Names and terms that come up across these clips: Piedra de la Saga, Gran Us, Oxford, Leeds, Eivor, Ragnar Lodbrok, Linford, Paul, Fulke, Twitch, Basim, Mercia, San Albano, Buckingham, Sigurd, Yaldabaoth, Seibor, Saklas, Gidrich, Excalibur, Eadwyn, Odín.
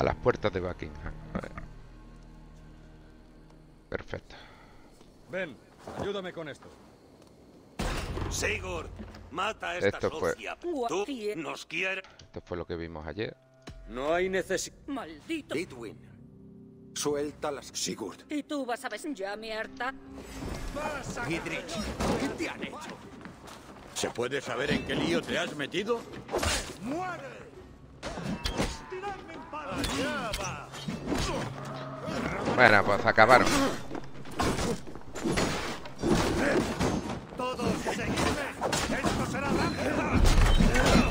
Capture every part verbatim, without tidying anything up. a las puertas de Buckingham. Perfecto. Ven, ayúdame con esto. Sigurd, mata a esta esto socia. Fue... Tú nos quieres. Esto fue lo que vimos ayer. No hay necesidad. Maldito. Eadwyn, suelta las. Sigurd. Y tú vas a ver. Ya me harta. Gidrich, ¿qué te han hecho? ¿Se puede saber en qué lío te has metido? ¡Muere! ¡Tirarme para allá va! Bueno, pues acabaron. Todos seguidme. Esto será rápido.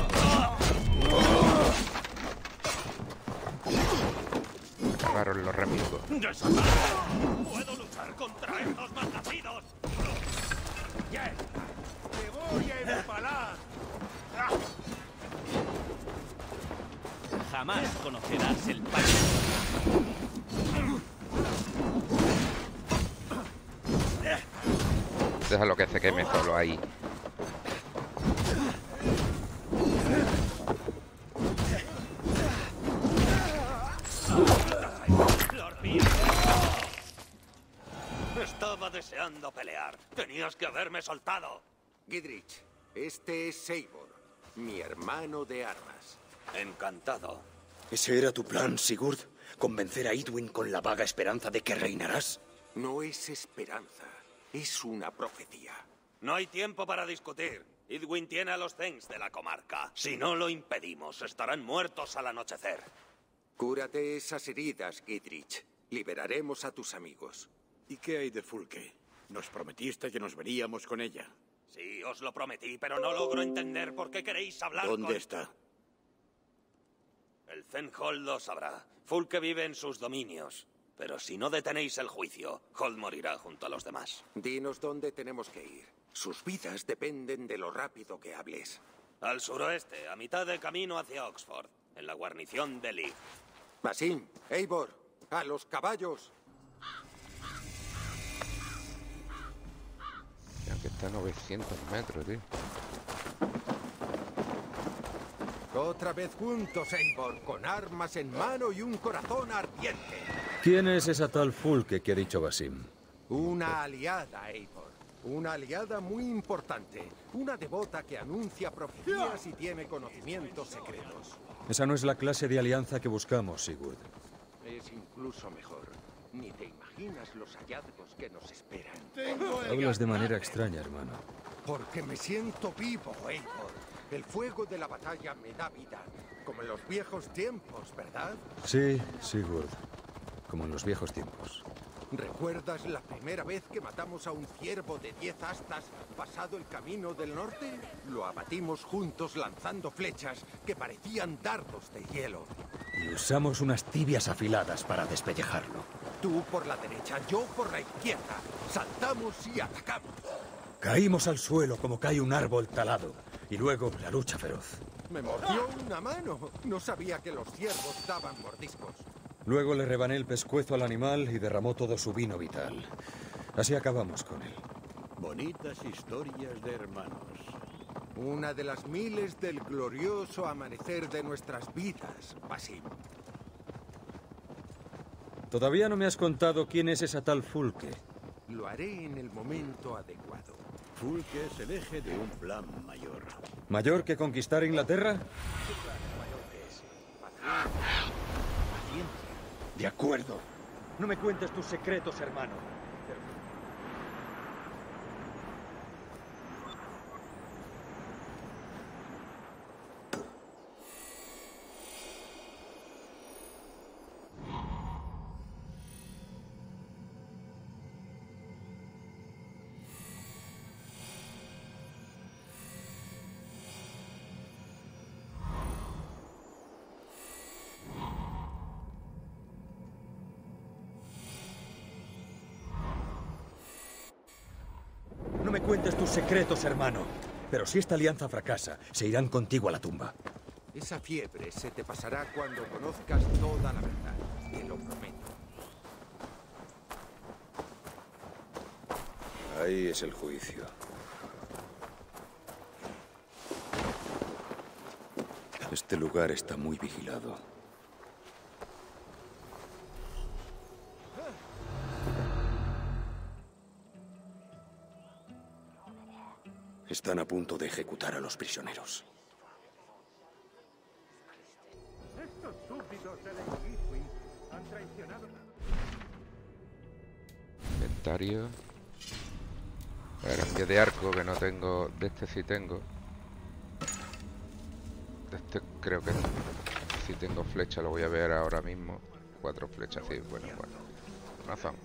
Acabaron los remilgos. Puedo luchar contra estos malnacidos. ¡Ya! ¡Te voy a empalar! Jamás conocerás el país. Déjalo que se queme solo ahí. Estaba deseando pelear. Tenías que haberme soltado. Gidrich, este es Seibor, mi hermano de armas. Encantado. ¿Ese era tu plan, Sigurd? ¿Convencer a Eadwyn con la vaga esperanza de que reinarás? No es esperanza. Es una profecía. No hay tiempo para discutir. Eadwyn tiene a los Thanks de la comarca. Si no lo impedimos, estarán muertos al anochecer. Cúrate esas heridas, Gidrich. Liberaremos a tus amigos. ¿Y qué hay de Fulke? Nos prometiste que nos veríamos con ella. Sí, os lo prometí, pero no logro entender por qué queréis hablar con... ¿Dónde está? El Zenhold lo sabrá. Fulke vive en sus dominios. Pero si no detenéis el juicio, Holt morirá junto a los demás. Dinos dónde tenemos que ir. Sus vidas dependen de lo rápido que hables. Al suroeste, a mitad de camino hacia Oxford, en la guarnición de Leeds. Basim, Eivor, a los caballos. Ya que está a novecientos metros, tío. Otra vez juntos, Eivor, con armas en mano y un corazón ardiente. ¿Quién es esa tal Fulke que ha dicho Basim? Una aliada, Eivor. Una aliada muy importante. Una devota que anuncia profecías y tiene conocimientos secretos. Esa no es la clase de alianza que buscamos, Sigurd. Es incluso mejor. Ni te imaginas los hallazgos que nos esperan. Hablas de manera extraña, hermano. Porque me siento vivo, Eivor. El fuego de la batalla me da vida. Como en los viejos tiempos, ¿verdad? Sí, Sigurd. Como en los viejos tiempos. ¿Recuerdas la primera vez que matamos a un ciervo de diez astas pasado el camino del norte? Lo abatimos juntos lanzando flechas que parecían dardos de hielo. Y usamos unas tibias afiladas para despellejarlo. Tú por la derecha, yo por la izquierda. Saltamos y atacamos. Caímos al suelo como cae un árbol talado. Y luego la lucha feroz. Me mordió una mano. No sabía que los ciervos daban mordiscos. Luego le rebané el pescuezo al animal y derramó todo su vino vital. Así acabamos con él. Bonitas historias de hermanos. Una de las miles del glorioso amanecer de nuestras vidas, Basim. Todavía no me has contado quién es esa tal Fulke. Lo haré en el momento adecuado. Fulke es el eje de un plan mayor. ¿Mayor que conquistar Inglaterra? Su plan mayor es... Paciencia. De acuerdo. No me cuentes tus secretos, hermano. No me cuentes tus secretos, hermano. Pero si esta alianza fracasa, se irán contigo a la tumba. Esa fiebre se te pasará cuando conozcas toda la verdad. Te lo prometo. Ahí es el juicio. Este lugar está muy vigilado. Están a punto de ejecutar a los prisioneros. Estos súbditos del Eadwyn han traicionado. Inventario. Arranque de arco que no tengo. De este sí tengo. De este creo que sí tengo flecha, lo voy a ver ahora mismo. Cuatro flechas, sí, bueno, bueno. Razón.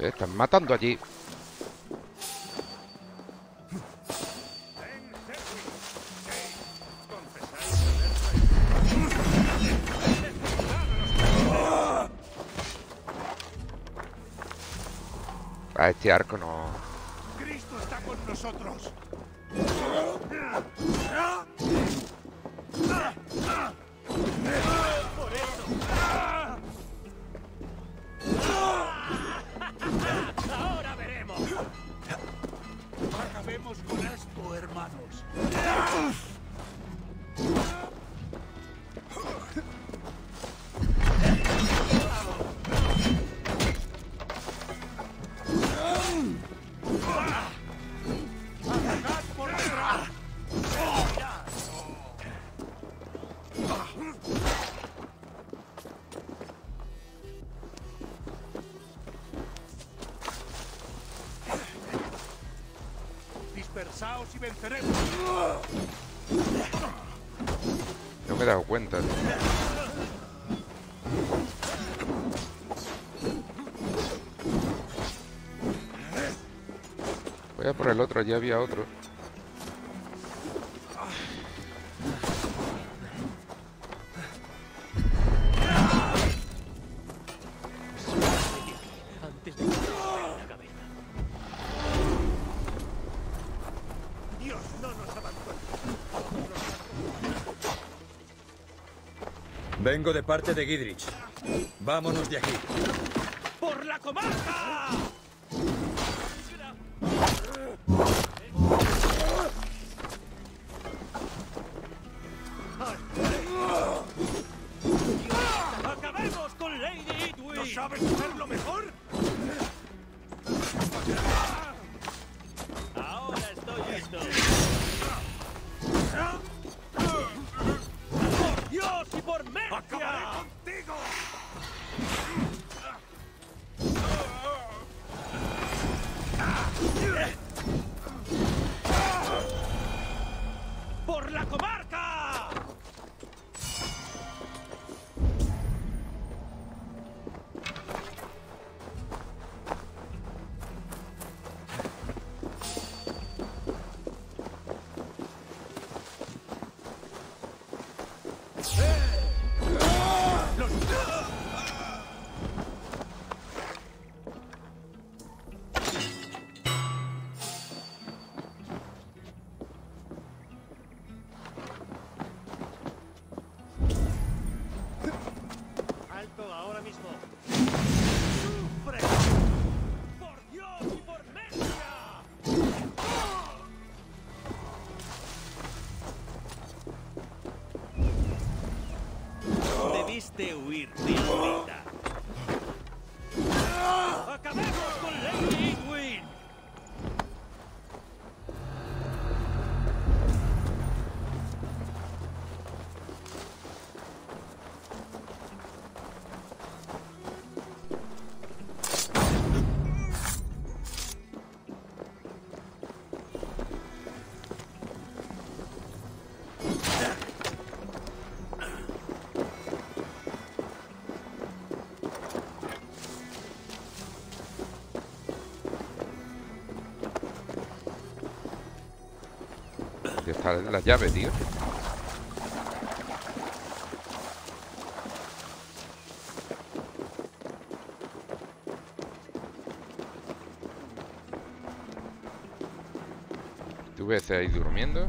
Están matando allí. A este arco no. Cristo está con nosotros. Dispersaos y venceremos. No me he dado cuenta, tío. Por el otro, ya había otro. Vengo de parte de Gidrich. Vámonos de aquí. ¡Por la comarca! ¡Acabaré contigo! hiciste huir, Silvrita. ¡Acabemos con Lady Eadwyn! La llave, tío. Tú ves ahí durmiendo.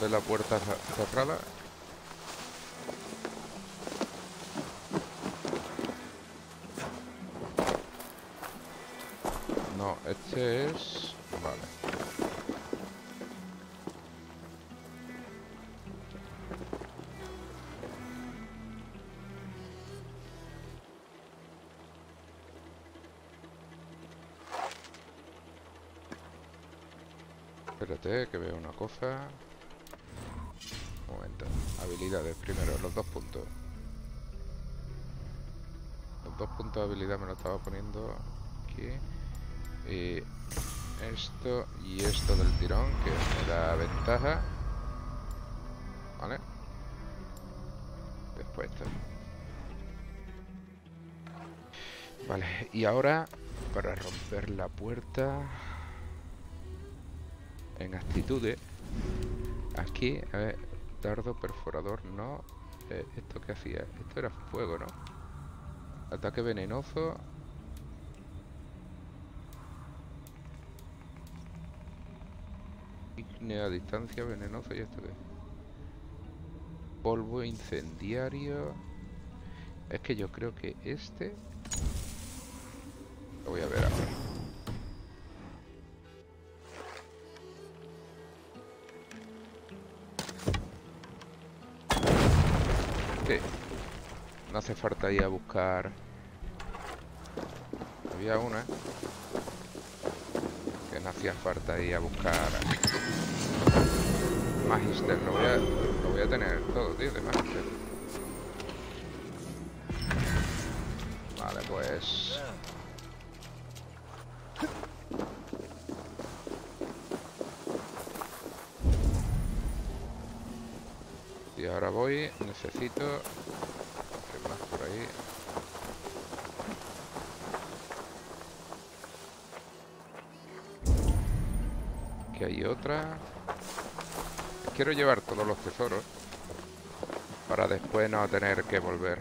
De la puerta cerrada. No, este es... Vale. Espérate, que veo una cosa. Habilidades primero, los dos puntos. Los dos puntos de habilidad me lo estaba poniendo aquí. Y esto y esto del tirón, que me da ventaja. ¿Vale? Después esto. Vale, y ahora para romper la puerta en actitudes. Aquí, a ver. Dardo, perforador, no. Eh, ¿Esto qué hacía? Esto era fuego, ¿no? Ataque venenoso. Ignea a distancia, venenoso. ¿Y esto qué? Polvo incendiario. Es que yo creo que este... Lo voy a ver ahora. No hace falta ir a buscar. Había una que no hacía falta ir a buscar. Magister, lo voy a, lo voy a tener todo, tío, de Magister. Vale, pues... Y ahora voy, necesito... Que hay otra. Quiero llevar todos los tesoros para después no tener que volver.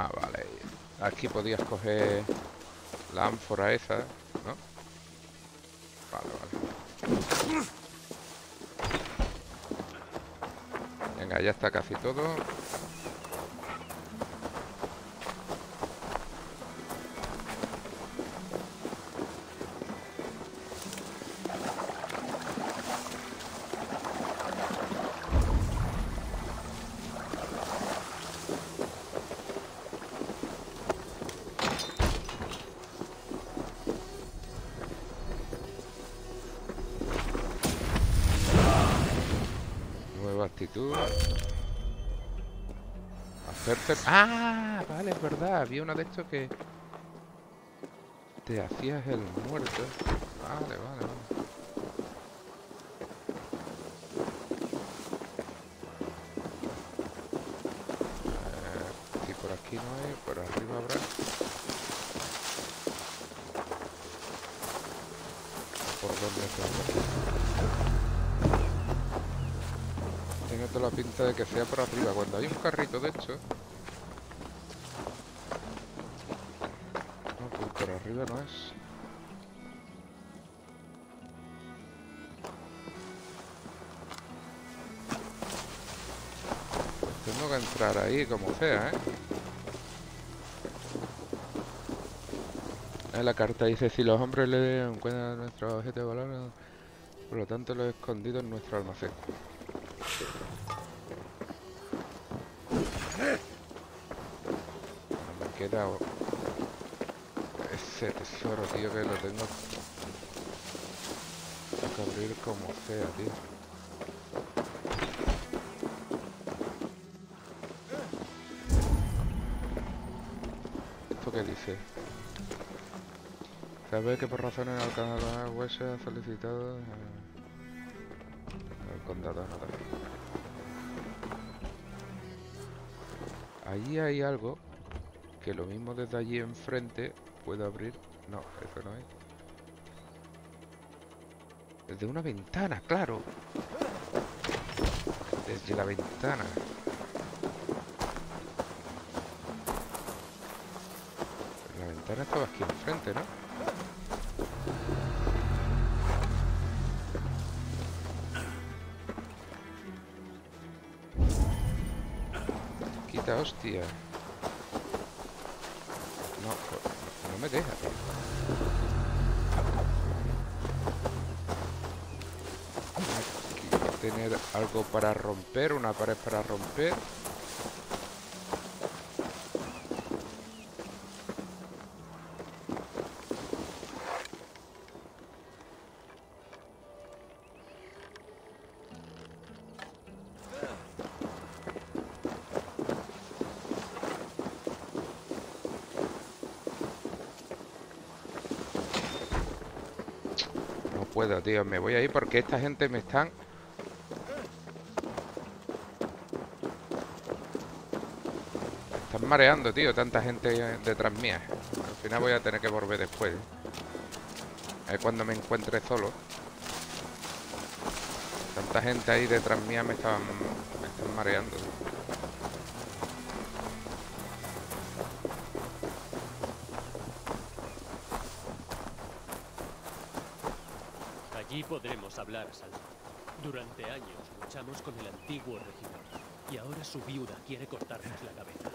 Ah, vale. Aquí podías coger la ánfora esa, ¿no? Vale, vale. Venga, ya está casi todo. Ah, vale, es verdad. Había uno de estos que te hacías el muerto. Vale, vale, vale. Eh, si por aquí no hay, por arriba habrá. ¿Por dónde está? Tengo toda la pinta de que sea por arriba. Cuando hay un carrito de hecho. Arriba no es. Pues tengo que entrar ahí como sea, ¿eh? En la carta dice: si los hombres le encuentran nuestros objetos de valor, por lo tanto los he escondido en nuestro almacén. Me queda ese tesoro, tío, que lo tengo que abrir como sea, tío. ¿Esto qué dice? Sabes que por razones alcanzadas huesas solicitadas al condado no da. Allí hay algo que lo mismo desde allí enfrente. ¿Puedo abrir? No, eso no es. Desde una ventana, claro. Desde la ventana. La ventana estaba aquí enfrente, ¿no? Quita, hostia. No me deja. Hay que tener algo para romper, una pared para romper. Tío, me voy a ir porque esta gente me están... Me están mareando, tío, tanta gente detrás mía. Al final voy a tener que volver después. Es cuando me encuentre solo. Tanta gente ahí detrás mía me están, me están mareando. Podremos hablar, Salva. Durante años luchamos con el antiguo regidor y ahora su viuda quiere cortarnos la cabeza.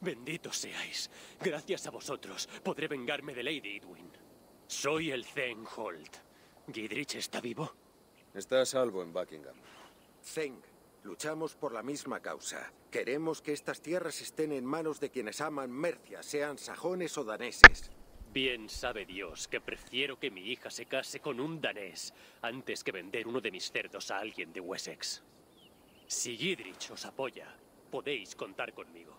Benditos seáis. Gracias a vosotros podré vengarme de Lady Eadwyn. Soy el Zengholt. ¿Gidrich está vivo? Está a salvo en Buckingham. Zeng, luchamos por la misma causa. Queremos que estas tierras estén en manos de quienes aman Mercia, sean sajones o daneses. Bien sabe Dios que prefiero que mi hija se case con un danés antes que vender uno de mis cerdos a alguien de Wessex. Si Gidrich os apoya, podéis contar conmigo.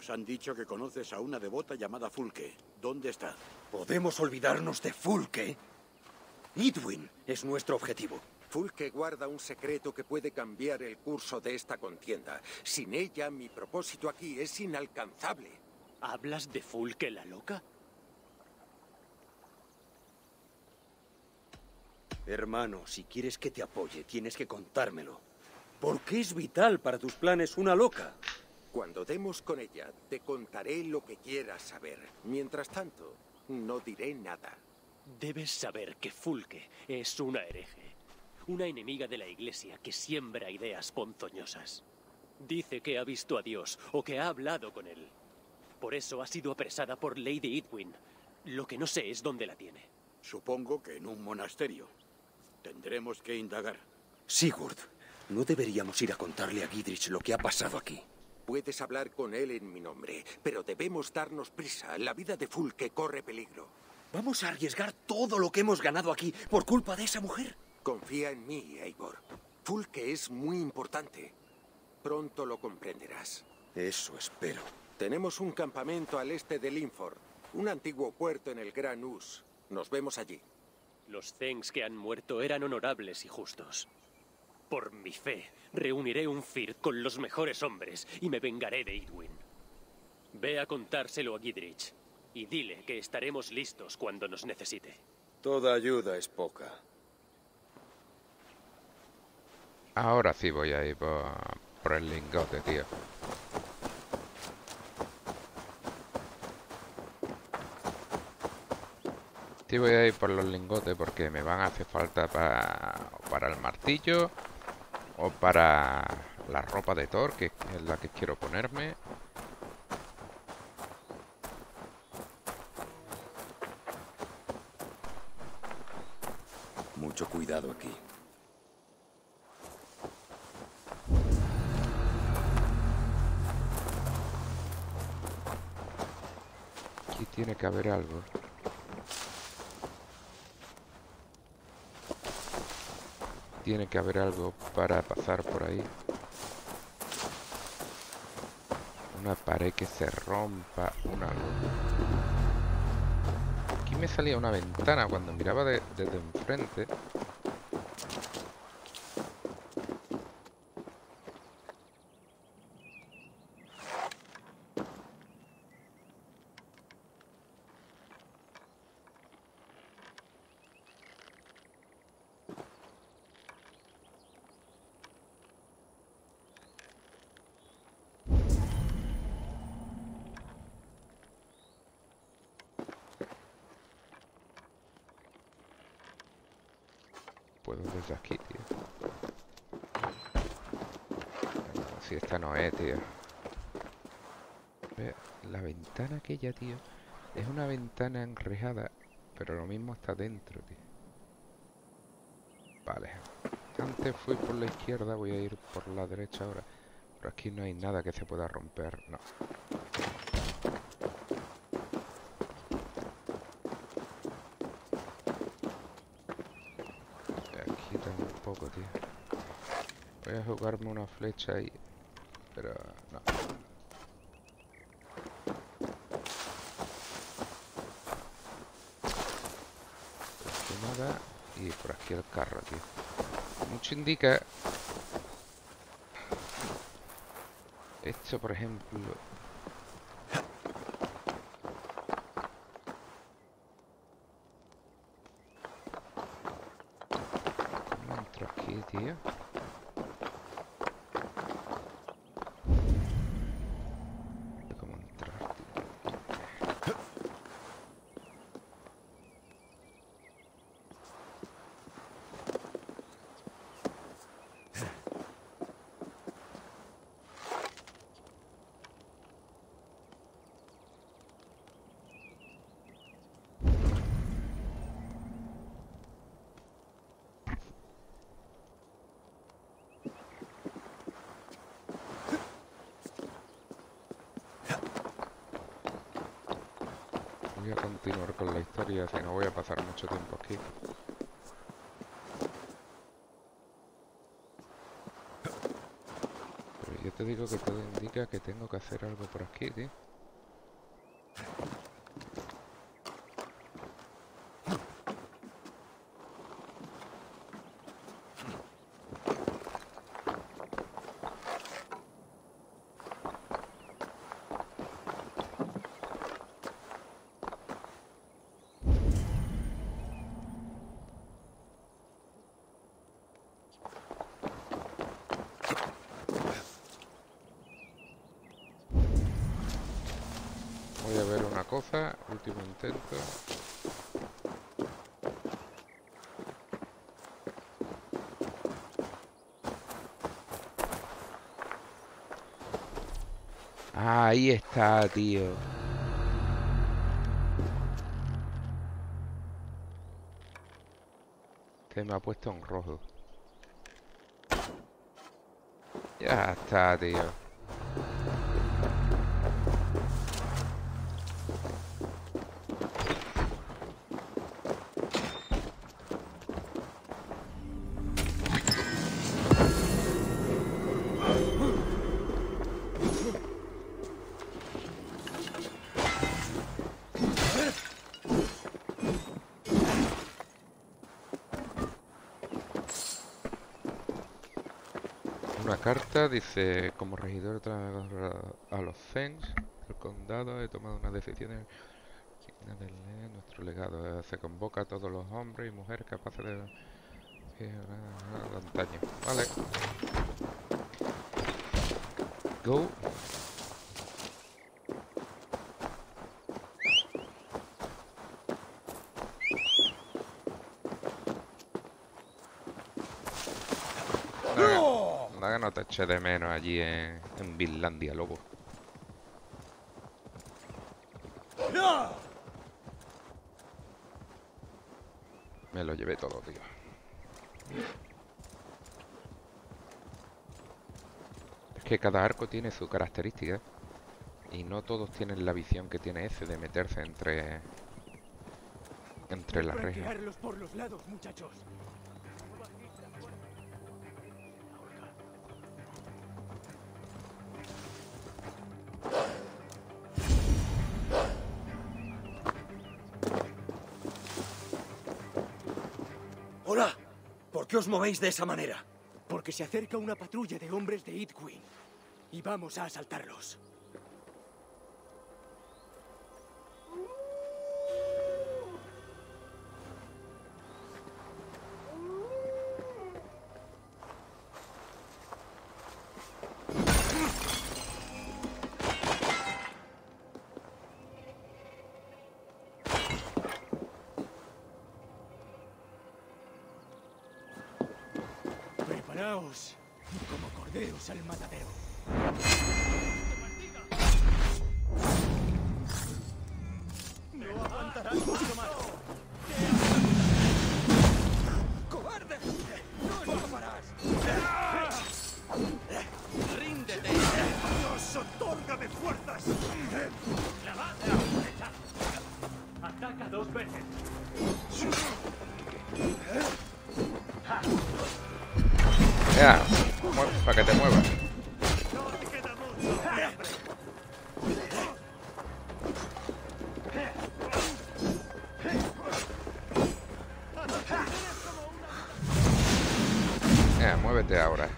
Nos han dicho que conoces a una devota llamada Fulke. ¿Dónde está? ¿Podemos olvidarnos de Fulke? Eadwyn es nuestro objetivo. Fulke guarda un secreto que puede cambiar el curso de esta contienda. Sin ella, mi propósito aquí es inalcanzable. ¿Hablas de Fulke la loca? Hermano, si quieres que te apoye, tienes que contármelo. ¿Por qué es vital para tus planes una loca? Cuando demos con ella, te contaré lo que quieras saber. Mientras tanto, no diré nada. Debes saber que Fulke es una hereje. Una enemiga de la Iglesia que siembra ideas ponzoñosas. Dice que ha visto a Dios o que ha hablado con él. Por eso ha sido apresada por Lady Eadwyn. Lo que no sé es dónde la tiene. Supongo que en un monasterio. Tendremos que indagar. Sigurd, no deberíamos ir a contarle a Gidrich lo que ha pasado aquí. Puedes hablar con él en mi nombre, pero debemos darnos prisa. La vida de Fulke corre peligro. ¿Vamos a arriesgar todo lo que hemos ganado aquí por culpa de esa mujer? Confía en mí, Eivor. Fulke es muy importante. Pronto lo comprenderás. Eso espero. Tenemos un campamento al este de Linford, un antiguo puerto en el Gran Us. Nos vemos allí. Los Zens que han muerto eran honorables y justos. Por mi fe, reuniré un Firth con los mejores hombres y me vengaré de Eadwyn. Ve a contárselo a Gidrich y dile que estaremos listos cuando nos necesite. Toda ayuda es poca. Ahora sí voy a ir por el lingote, tío. Sí voy a ir por los lingotes porque me van a hacer falta para, para el martillo o para la ropa de Thor, que es la que quiero ponerme. Mucho cuidado aquí. Aquí tiene que haber algo. Tiene que haber algo para pasar por ahí. Una pared que se rompa, un algo. Aquí me salía una ventana cuando miraba de, desde enfrente. Desde aquí, tío. Si esta no es, tío. La ventana aquella, tío. Es una ventana enrejada, pero lo mismo está dentro, tío. Vale. Antes fui por la izquierda, voy a ir por la derecha ahora. Pero aquí no hay nada que se pueda romper, no. Tío. Voy a jugarme una flecha ahí, pero no. Por aquí nada y por aquí el carro, tío. Mucho indica. Esto, por ejemplo. Tío. ¿Cómo entrar, tío? Voy a continuar con la historia, que no voy a pasar mucho tiempo aquí. Pero yo te digo que todo indica que tengo que hacer algo por aquí, tío. Último intento. Ahí está, tío. Se me ha puesto en rojo. Ya está, tío. Dice, como regidor a los Fens del condado he tomado una decisión digna de leer nuestro legado. Se convoca a todos los hombres y mujeres capaces de antaño. Vale. Go. No te eché de menos allí en, en Vinlandia, lobo. Me lo llevé todo, tío. Es que cada arco tiene su característica. Y no todos tienen la visión que tiene ese de meterse entre... entre las rejas. Por los lados, muchachos. ¿Por qué os movéis de esa manera? Porque se acerca una patrulla de hombres de Eadwyn y vamos a asaltarlos. Como corderos al matadero. No aguantarás mucho más. ¡Cobarde! ¡No lo pararás! ¡Ríndete! ¡Dios, otórgame fuerzas! ¡Clavada a la derecha! ¡Ataca dos veces! ¡Ja! Ya, para que te muevas. Ya, muévete ahora.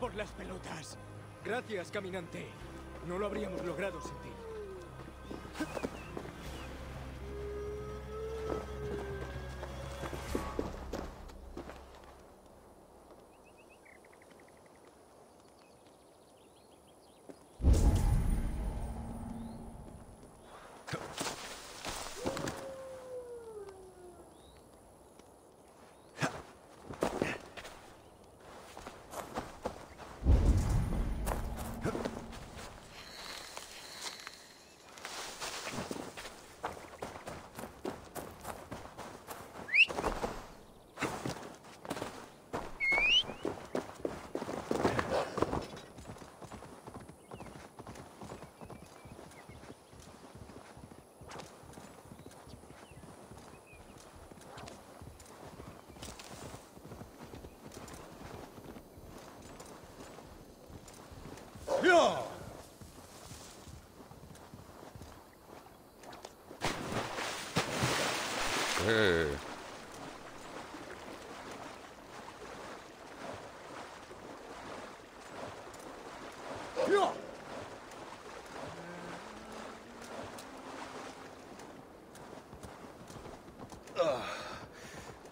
Por las pelotas. Gracias, caminante. No lo habríamos logrado sin ti. ¡Dentro! Eh.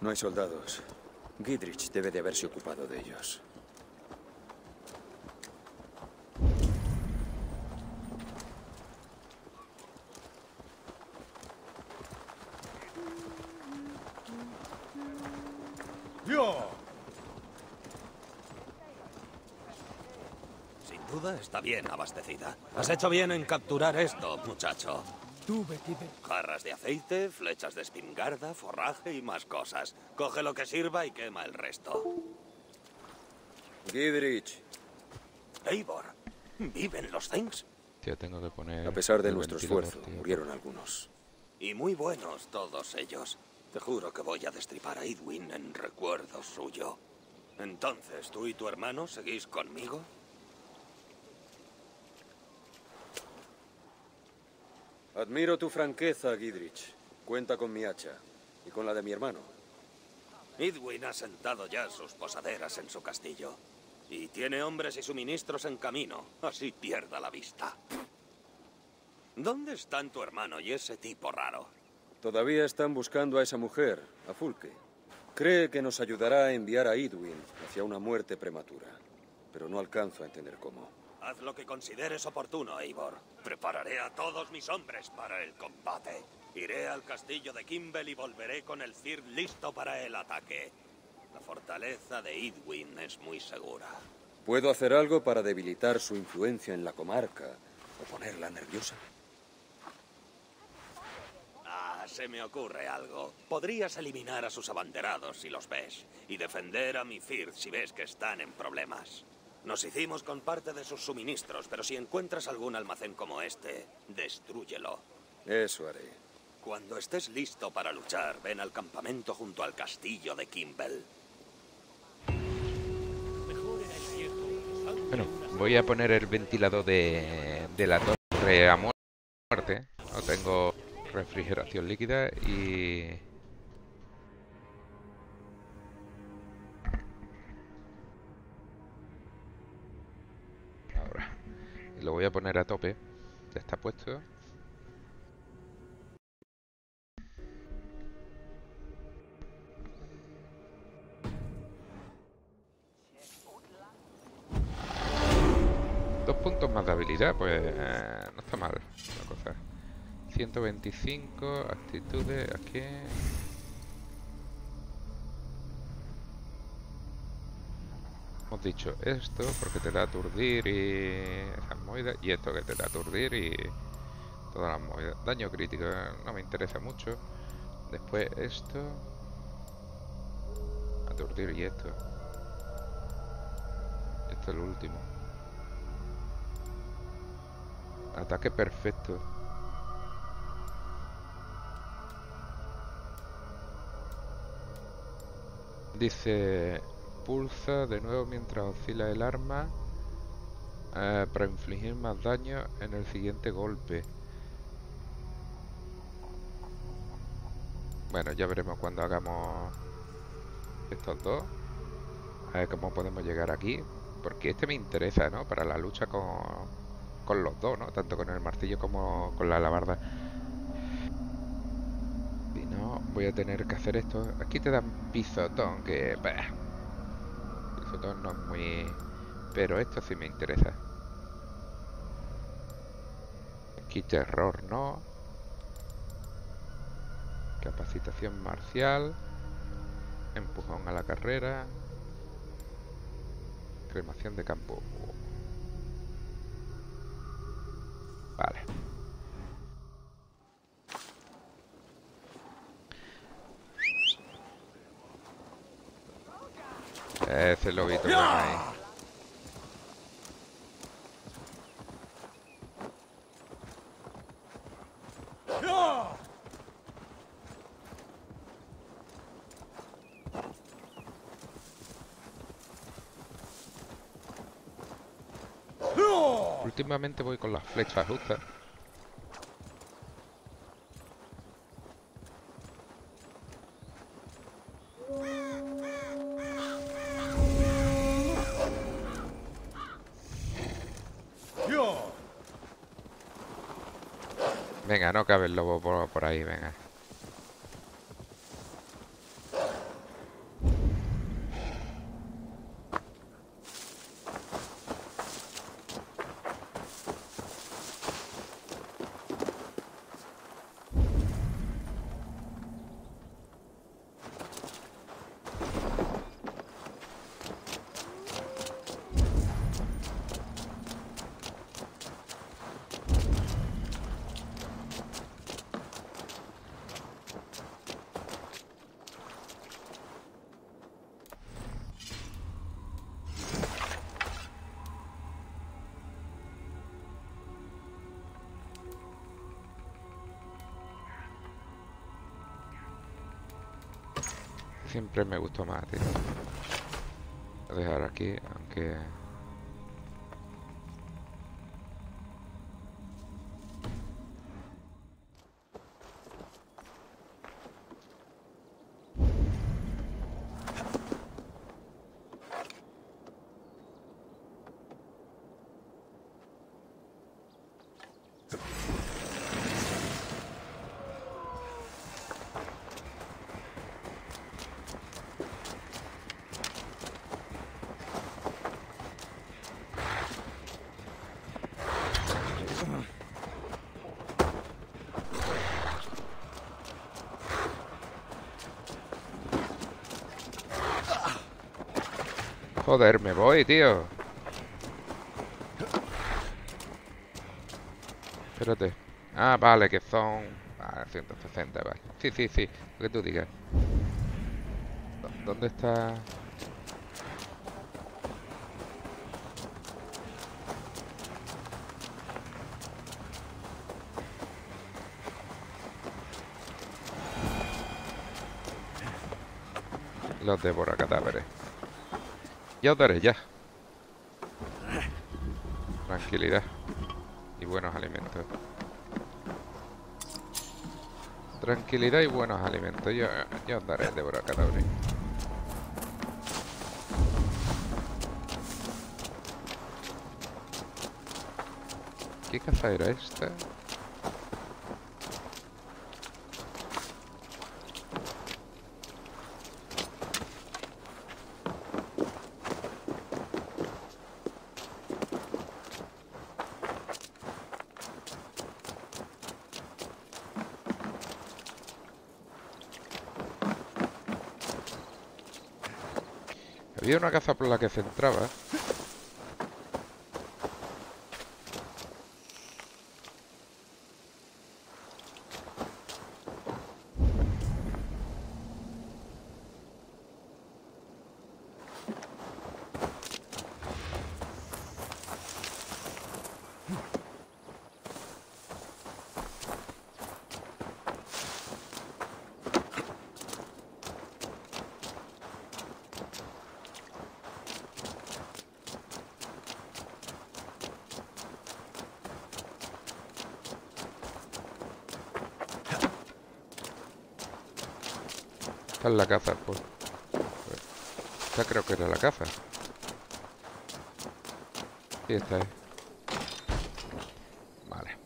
No hay soldados. Gidrich debe de haberse ocupado de ellos. Sin duda está bien abastecida. Has hecho bien en capturar esto, muchacho. Jarras de aceite, flechas de espingarda, forraje y más cosas. Coge lo que sirva y quema el resto. Gidrich. Eivor, ¿viven los Things? Tío, tengo que poner... A pesar de nuestro esfuerzo, tío. Murieron algunos. Y muy buenos todos ellos. Te juro que voy a destripar a Eadwyn en recuerdo suyo. Entonces, ¿tú y tu hermano seguís conmigo? Admiro tu franqueza, Gidrich. Cuenta con mi hacha y con la de mi hermano. Eadwyn ha sentado ya sus posaderas en su castillo. Y tiene hombres y suministros en camino, así pierda la vista. ¿Dónde están tu hermano y ese tipo raro? Todavía están buscando a esa mujer, a Fulke. Cree que nos ayudará a enviar a Eadwyn hacia una muerte prematura, pero no alcanzo a entender cómo. Haz lo que consideres oportuno, Eivor. Prepararé a todos mis hombres para el combate. Iré al castillo de Kimbel y volveré con el Cird listo para el ataque. La fortaleza de Eadwyn es muy segura. ¿Puedo hacer algo para debilitar su influencia en la comarca o ponerla nerviosa? Ah, se me ocurre algo. Podrías eliminar a sus abanderados si los ves y defender a mi Cird si ves que están en problemas. Nos hicimos con parte de sus suministros, pero si encuentras algún almacén como este, destrúyelo. Eso haré. Cuando estés listo para luchar, ven al campamento junto al castillo de Kimbel. Bueno, voy a poner el ventilador de, de la torre a muerte. No tengo refrigeración líquida y... Lo voy a poner a tope. Ya está puesto. Dos puntos más de habilidad, pues eh, no está mal la cosa. ciento veinticinco actitudes aquí. Hemos dicho esto porque te da aturdir y esas movidas, y esto que te da aturdir y todas las movidas. Daño crítico, no me interesa mucho. Después esto, aturdir y esto. Esto es lo último. Ataque perfecto. Dice... Pulsa de nuevo mientras oscila el arma eh, para infligir más daño en el siguiente golpe. Bueno, ya veremos cuando hagamos estos dos. A ver cómo podemos llegar aquí. Porque este me interesa, ¿no? Para la lucha con, con los dos, ¿no? Tanto con el martillo como con la alabarda. Si no, voy a tener que hacer esto. Aquí te dan pisotón, que... Bah. No es muy... Pero esto sí me interesa. Aquí terror no. Capacitación marcial. Empujón a la carrera. Cremación de campo. Vale. Ese lobito que hay. No. Últimamente voy con las flechas justas. Venga, no cabe el lobo por, por ahí, venga. Siempre me gustó más, tío. Voy a dejar aquí, aunque... Joder, me voy, tío. Espérate. Ah, vale, que son... Ah, ciento sesenta, vale. Sí, sí, sí, lo que tú digas. ¿Dónde está...? Los devora cadáveres. Ya os daré, ya. Tranquilidad. Y buenos alimentos. Tranquilidad y buenos alimentos. Yo, yo os daré, devorar cadáveres. ¿Qué caza era esta? Había una caza por la que se entraba. La caza, pues. Esta creo que era la caza. Y esta es. Vale.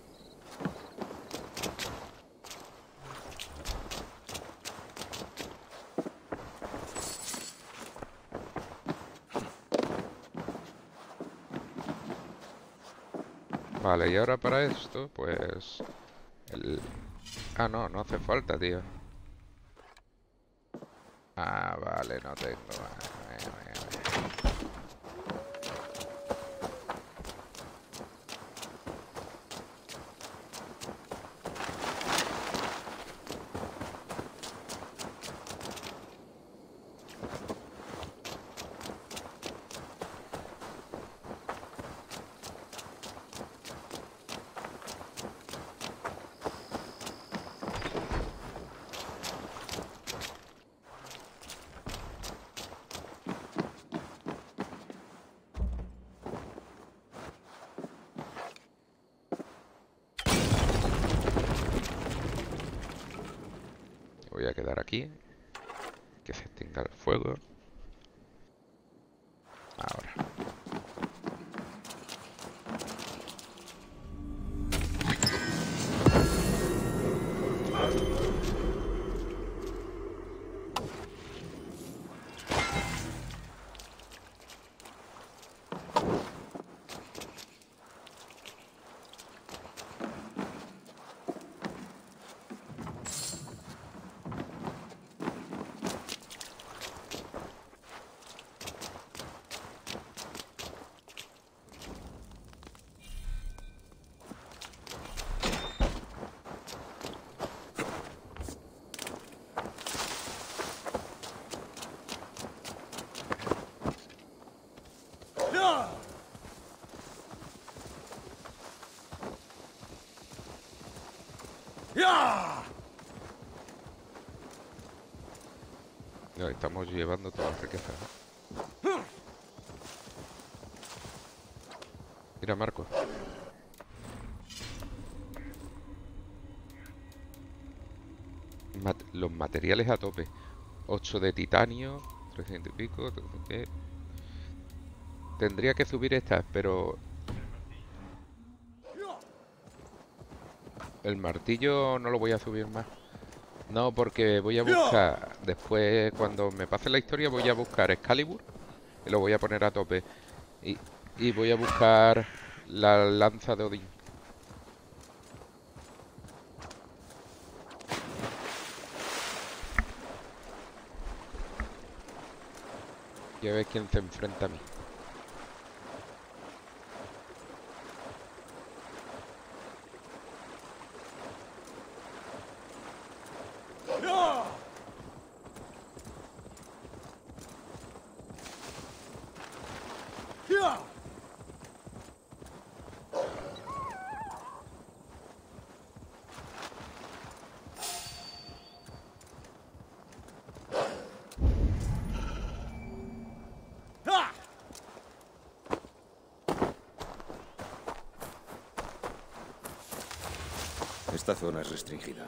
Vale, y ahora para esto, pues. El... Ah, no, no hace falta, tío. Ah, vale, no tengo. Vale, venga, venga, venga. aquí. Que se extinga el fuego. Ahora. Estamos llevando todas las riquezas. Mira, Marco. Mat los materiales a tope. ocho de titanio, trescientos y pico. Eh. Tendría que subir estas, pero... el martillo no lo voy a subir más. No, porque voy a buscar... después, cuando me pase la historia, voy a buscar Excalibur. Y lo voy a poner a tope. Y, y voy a buscar la lanza de Odín. Y a ver quién se enfrenta a mí. Esta zona es restringida.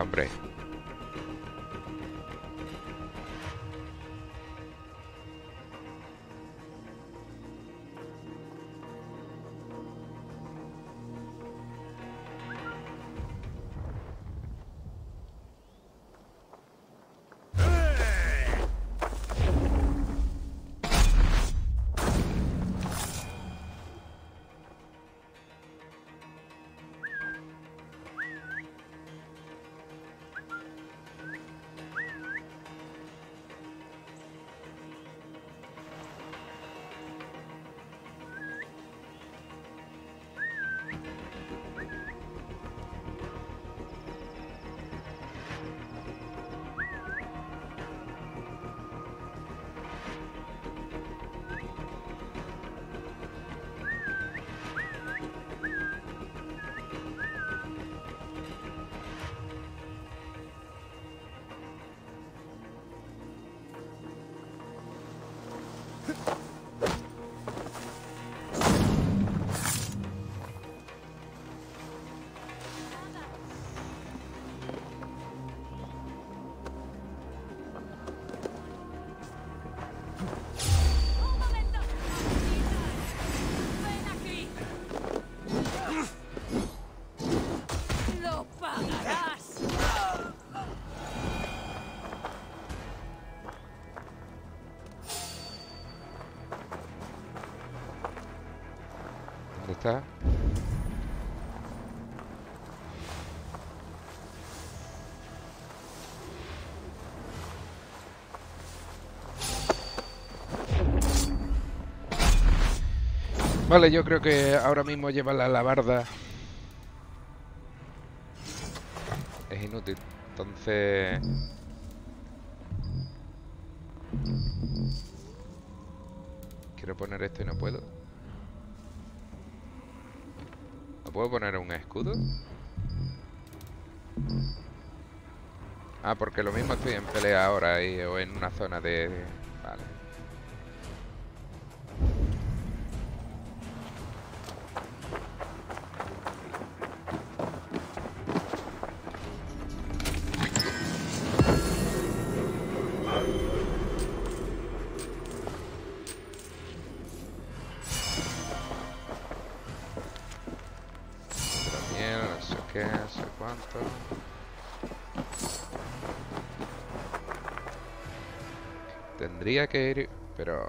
Hombre, está. Vale, yo creo que ahora mismo lleva la alabarda. Es inútil. Entonces... quiero poner esto y no puedo. ¿No puedo poner un escudo? Ah, porque lo mismo estoy en pelea ahora y, o en una zona de... Vale. Tendría que ir, pero...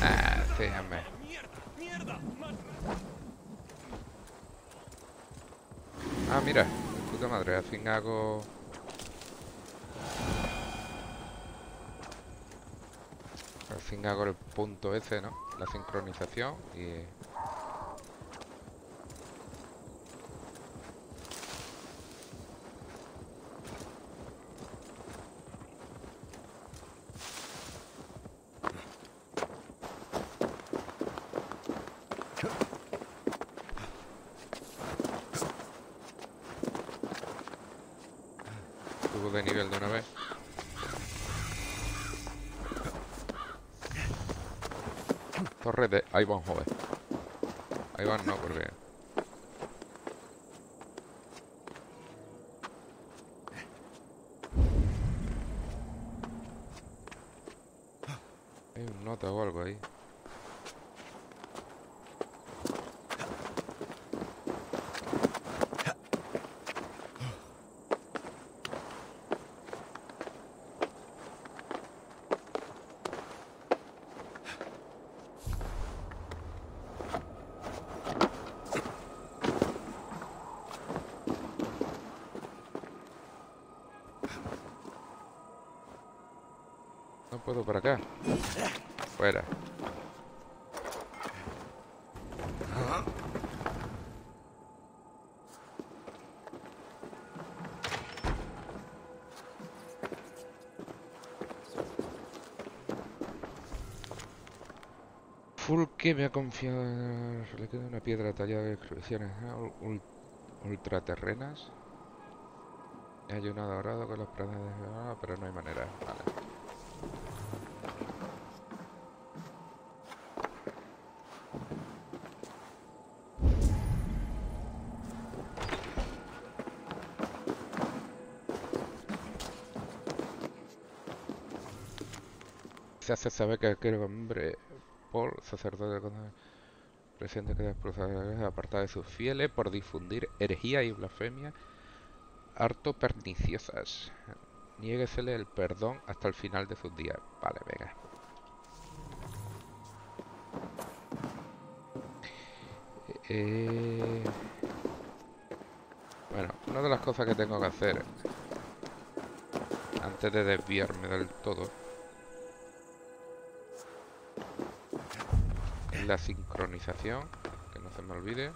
Ah, fíjame. Ah, mira, puta madre, al fin hago... hago el punto ese, ¿no? La sincronización y... Subo de nivel de una vez. Torre de Eivor, joder. Eivor no, porque... hay un nota o algo ahí. ¿Puedo para acá? Fuera. Fulke me ha confiado... le queda una piedra tallada de excavaciones ¿eh? ultraterrenas. Hay un adorado con los prados de... Ah, pero no hay manera. Vale. Se hace saber que aquel hombre, Paul, sacerdote, presiente que es apartado de sus fieles por difundir herejía y blasfemia harto perniciosas. Niéguesele el perdón hasta el final de sus días. Vale, venga. Eh... Bueno, una de las cosas que tengo que hacer antes de desviarme del todo la sincronización, que no se me olvide.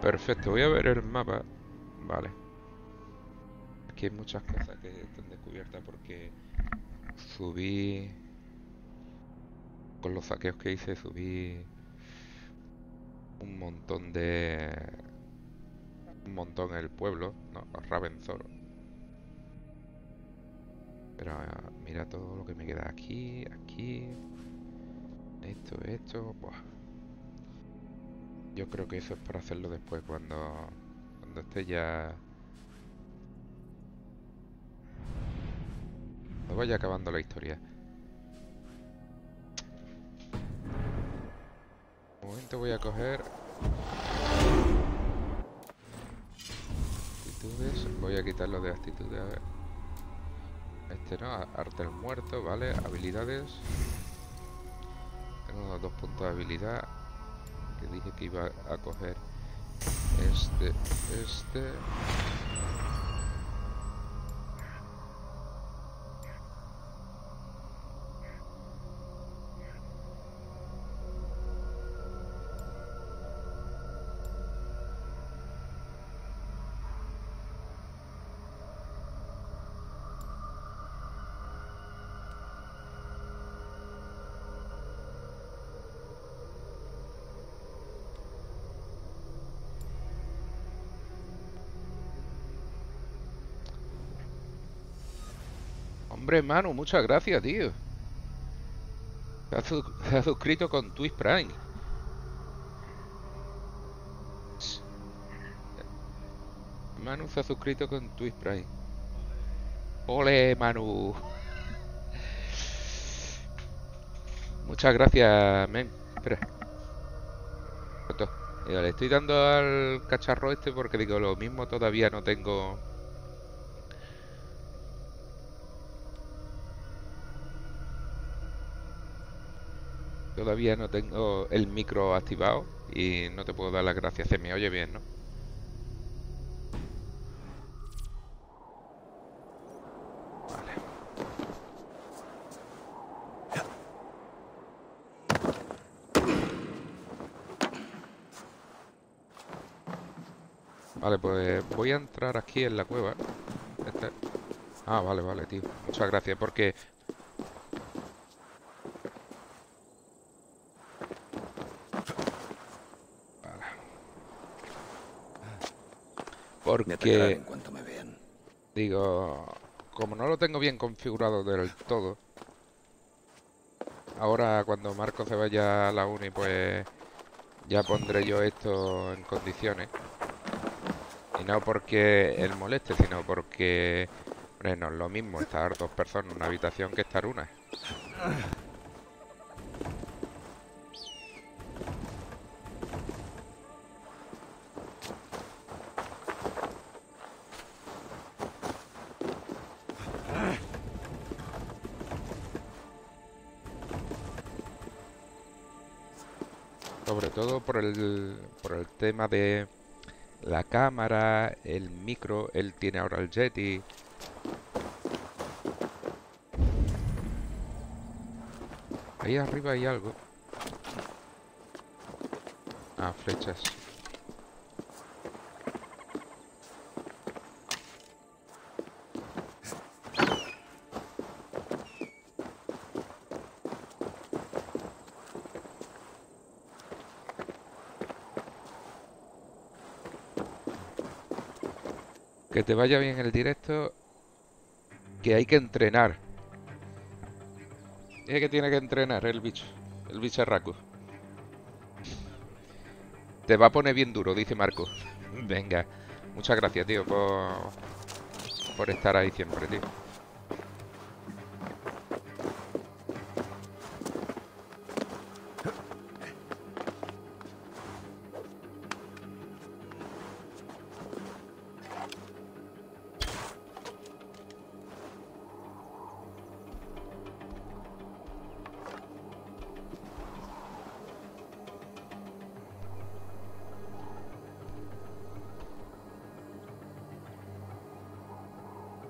Perfecto, voy a ver el mapa. Vale. que hay muchas cosas que están descubiertas porque subí, con los saqueos que hice, subí un montón de... un montón el pueblo, no, Ravenzor. Pero mira todo lo que me queda aquí, aquí, esto, esto, buah. Yo creo que eso es para hacerlo después, cuando, cuando esté ya... Cuando vaya acabando la historia. De momento voy a coger... Actitudes, voy a quitarlo de actitudes, a ver. Este no, arte del muerto, vale, habilidades. Tengo unos dos puntos de habilidad. Que dije que iba a coger este, este. Hombre, Manu, muchas gracias, tío. Se ha, su se ha suscrito con Twitch Prime. Manu se ha suscrito con Twitch Prime. ¡Ole, Manu! Muchas gracias, men. Espera. Mira, le estoy dando al cacharro este porque digo, lo mismo todavía no tengo... Todavía no tengo el micro activado y no te puedo dar las gracias. Se me oye bien, ¿no? Vale. Vale, pues voy a entrar aquí en la cueva. Este... Ah, vale, vale, tío. Muchas gracias porque... Porque, en cuanto me vean. Digo, como no lo tengo bien configurado del todo, ahora cuando Marco se vaya a la uni, pues ya pondré yo esto en condiciones. Y no porque él moleste, sino porque, hombre, no es lo mismo estar dos personas en una habitación que estar una. Todo por el, por el tema de la cámara, el micro, él tiene ahora el Yeti. Ahí arriba hay algo. Ah, flechas. Que te vaya bien el directo, que hay que entrenar. Es que tiene que entrenar el bicho, el bicharraco. Te va a poner bien duro, dice Marco. Venga, muchas gracias, tío, por, por estar ahí siempre, tío.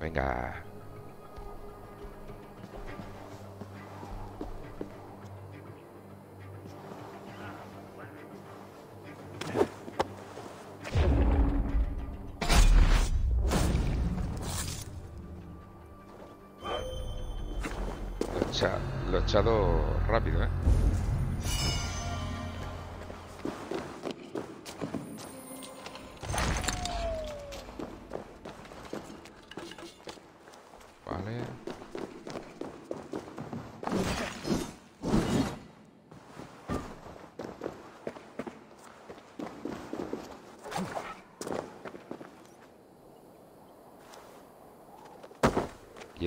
Venga. echa, lo he echado rápido, ¿eh?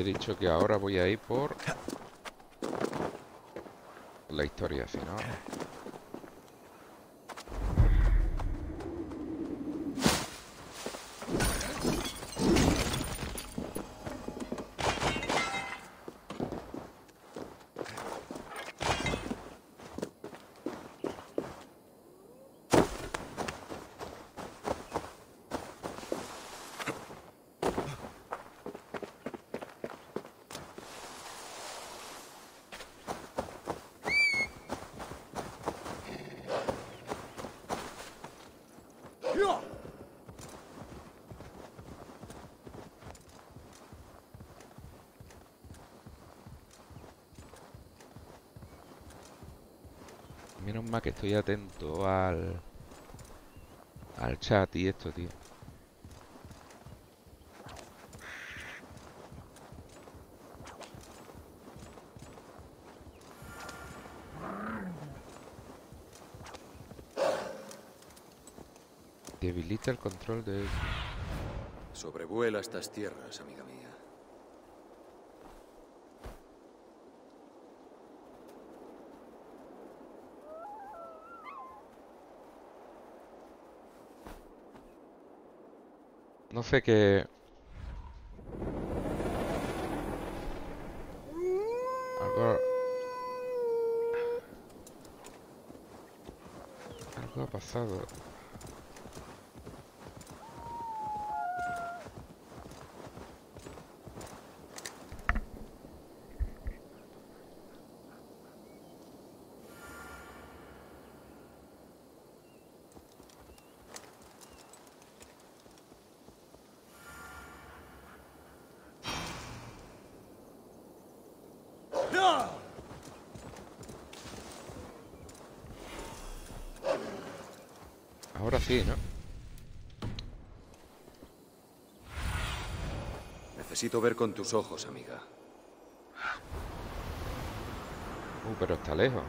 Dicho que ahora voy a ir por la historia, si no. Menos mal que estoy atento al al chat y esto, tío. Debilita el control de... Sobrevuela estas tierras, amiga mía. No sé qué... Algo... Algo ha pasado. Sí, ¿no? Necesito ver con tus ojos, amiga. Uh, pero está lejos.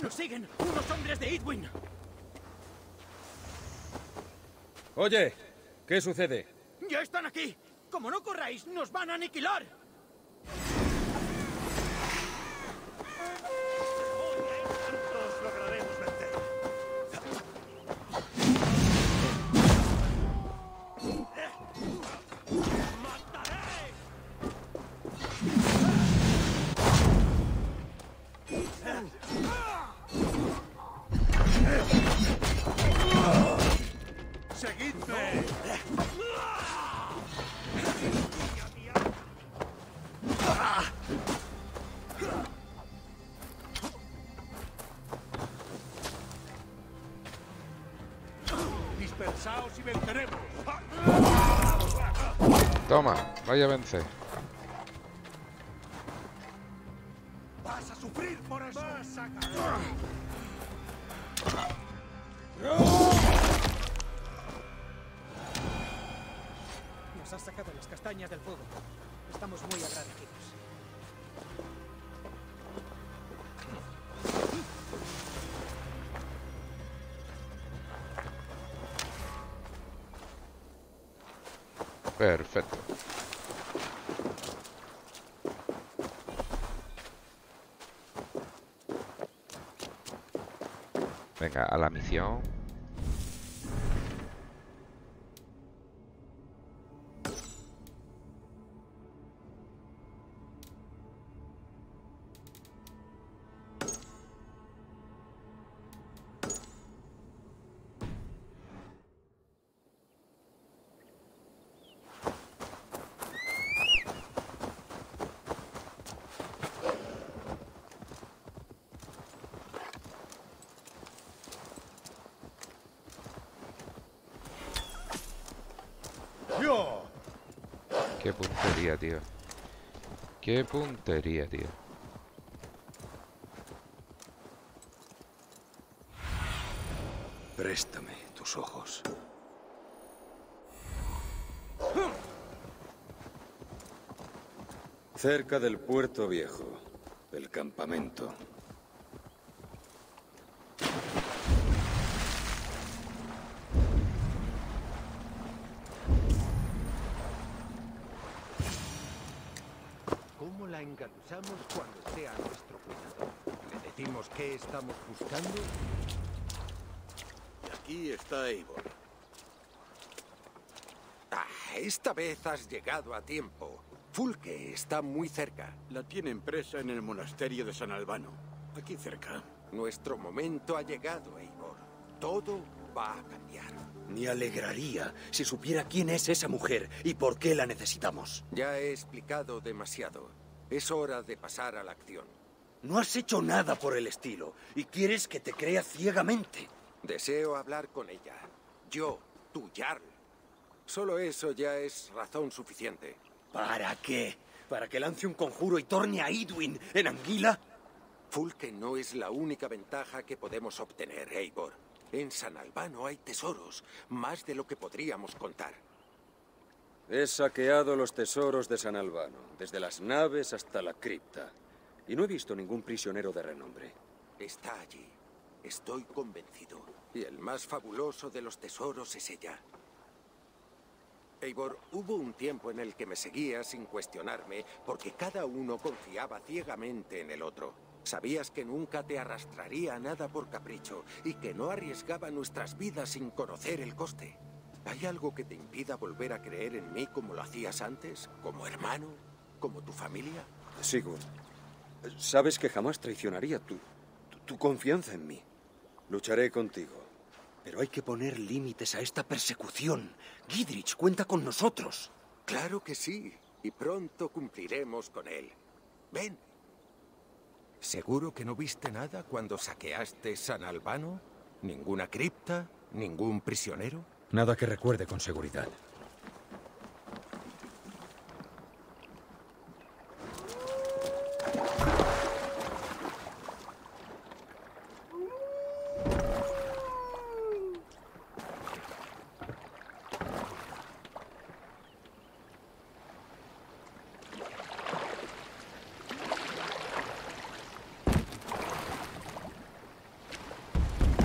¡Nos siguen unos hombres de Eadwyn! Oye, ¿qué sucede? ¡Ya están aquí! ¡Como no corráis, nos van a aniquilar! Toma, vaya a vencer. Vas a sufrir por eso. Vas a Nos has sacado las castañas del fuego. Estamos muy agradecidos. Perfecto. Venga, a la misión. Qué puntería, tío. Qué puntería, tío. Préstame tus ojos. Cerca del puerto viejo, el campamento. Cuando sea nuestro cuidado, le decimos qué estamos buscando. Y aquí está Eivor. Ah, esta vez has llegado a tiempo. Fulke está muy cerca. La tienen presa en el monasterio de San Albano, aquí cerca. Nuestro momento ha llegado, Eivor. Todo va a cambiar. Me alegraría si supiera quién es esa mujer y por qué la necesitamos. Ya he explicado demasiado. Es hora de pasar a la acción. No has hecho nada por el estilo y quieres que te crea ciegamente. Deseo hablar con ella. Yo, tu Jarl. Solo eso ya es razón suficiente. ¿Para qué? ¿Para que lance un conjuro y torne a Eadwyn en anguila? Fulke no es la única ventaja que podemos obtener, Eivor. En San Albano hay tesoros, más de lo que podríamos contar. He saqueado los tesoros de San Albano, desde las naves hasta la cripta, y no he visto ningún prisionero de renombre. Está allí, estoy convencido, y el más fabuloso de los tesoros es ella. Eivor, hubo un tiempo en el que me seguía sin cuestionarme, porque cada uno confiaba ciegamente en el otro. Sabías que nunca te arrastraría a nada por capricho, y que no arriesgaba nuestras vidas sin conocer el coste. ¿Hay algo que te impida volver a creer en mí como lo hacías antes? ¿Como hermano? ¿Como tu familia? Sigurd, sabes que jamás traicionaría tu, tu, tu confianza en mí. Lucharé contigo. Pero hay que poner límites a esta persecución. Gidrich cuenta con nosotros. Claro que sí. Y pronto cumpliremos con él. Ven. ¿Seguro que no viste nada cuando saqueaste San Albano? ¿Ninguna cripta? ¿Ningún prisionero? Nada que recuerde con seguridad.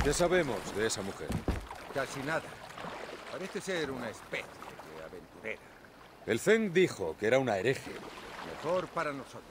¿Qué sabemos de esa mujer? Casi nada. Parece ser una especie de aventurera. El Zen dijo que era una hereje. Mejor para nosotros.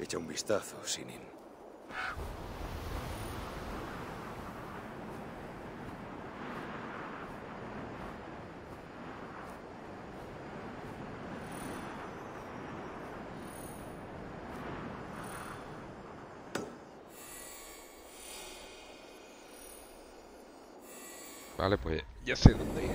Echa un vistazo, Sinin. Vale, pues ya sé dónde ir.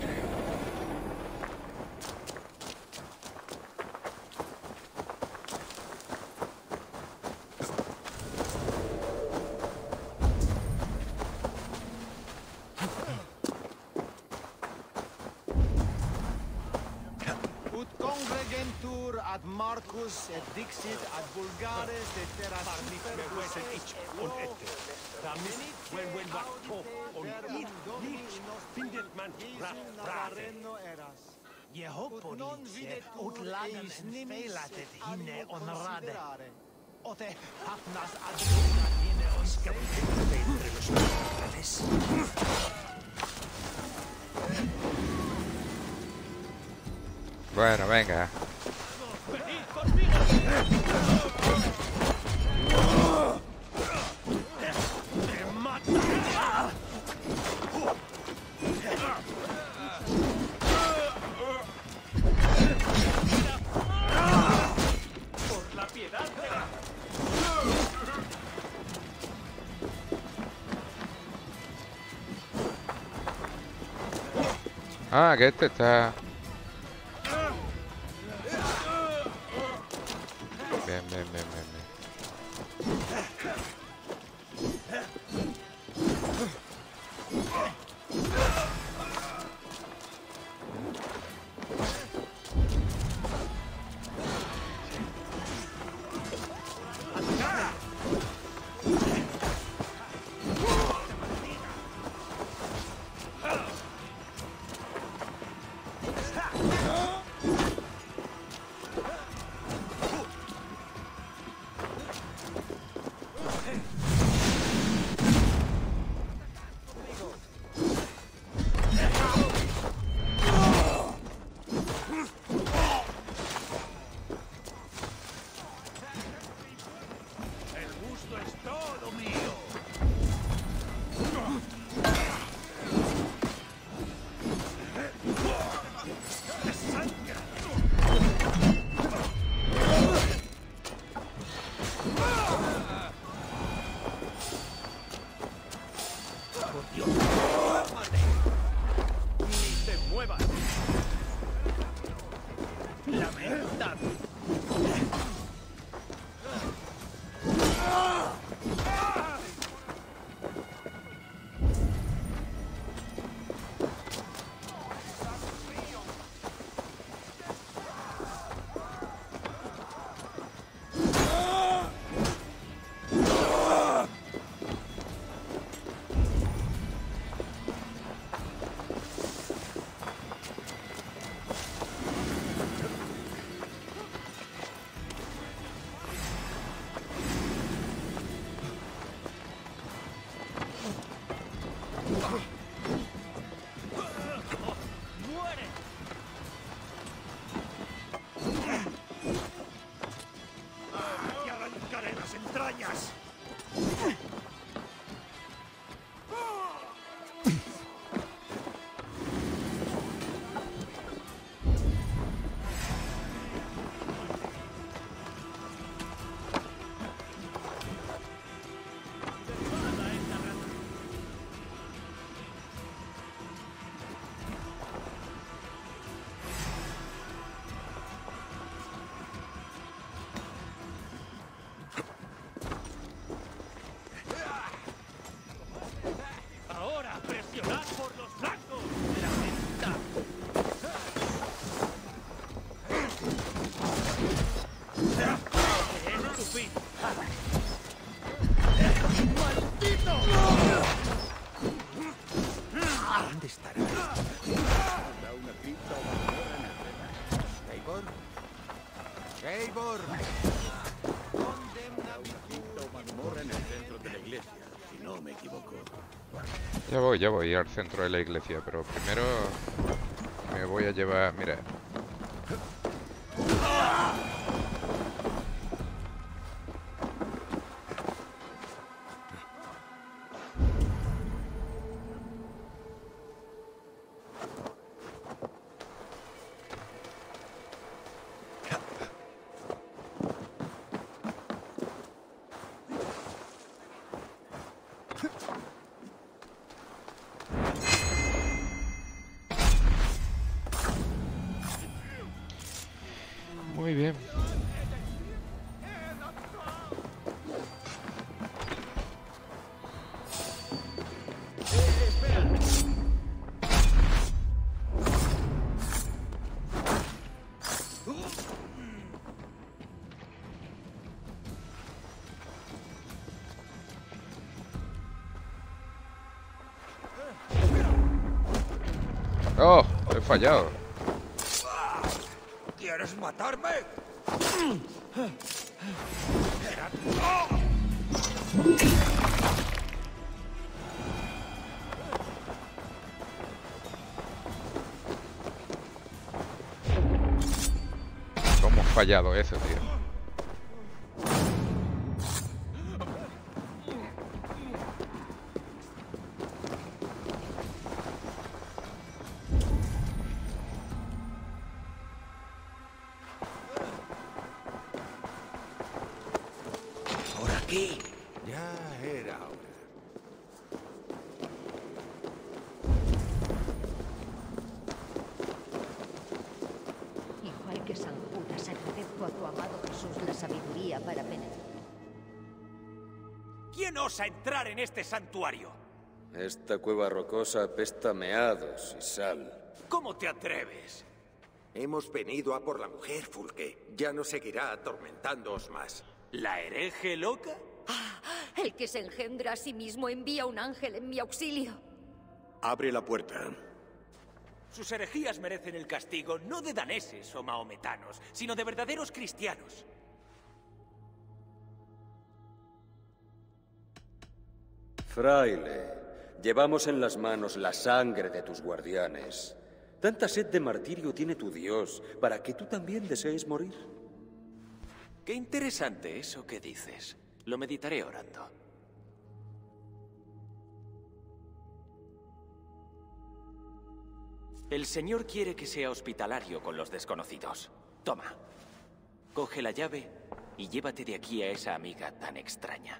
Bueno, venga. Ah, que este está... Bien, bien, bien, bien, bien. Ya voy, ya voy al centro de la iglesia, pero primero me voy a llevar... Mira. ¡Oh! He fallado. ¿Quieres matarme? ¿Cómo he fallado eso, tío? A entrar en este santuario. Esta cueva rocosa apesta meados y sal. ¿Cómo te atreves? Hemos venido a por la mujer, Fulke. Ya no seguirá atormentándoos más. ¿La hereje loca? Ah, el que se engendra a sí mismo envía un ángel en mi auxilio. Abre la puerta. Sus herejías merecen el castigo no de daneses o mahometanos, sino de verdaderos cristianos. Fraile, llevamos en las manos la sangre de tus guardianes. Tanta sed de martirio tiene tu Dios para que tú también desees morir. Qué interesante eso que dices. Lo meditaré orando. El Señor quiere que sea hospitalario con los desconocidos. Toma, coge la llave y llévate de aquí a esa amiga tan extraña.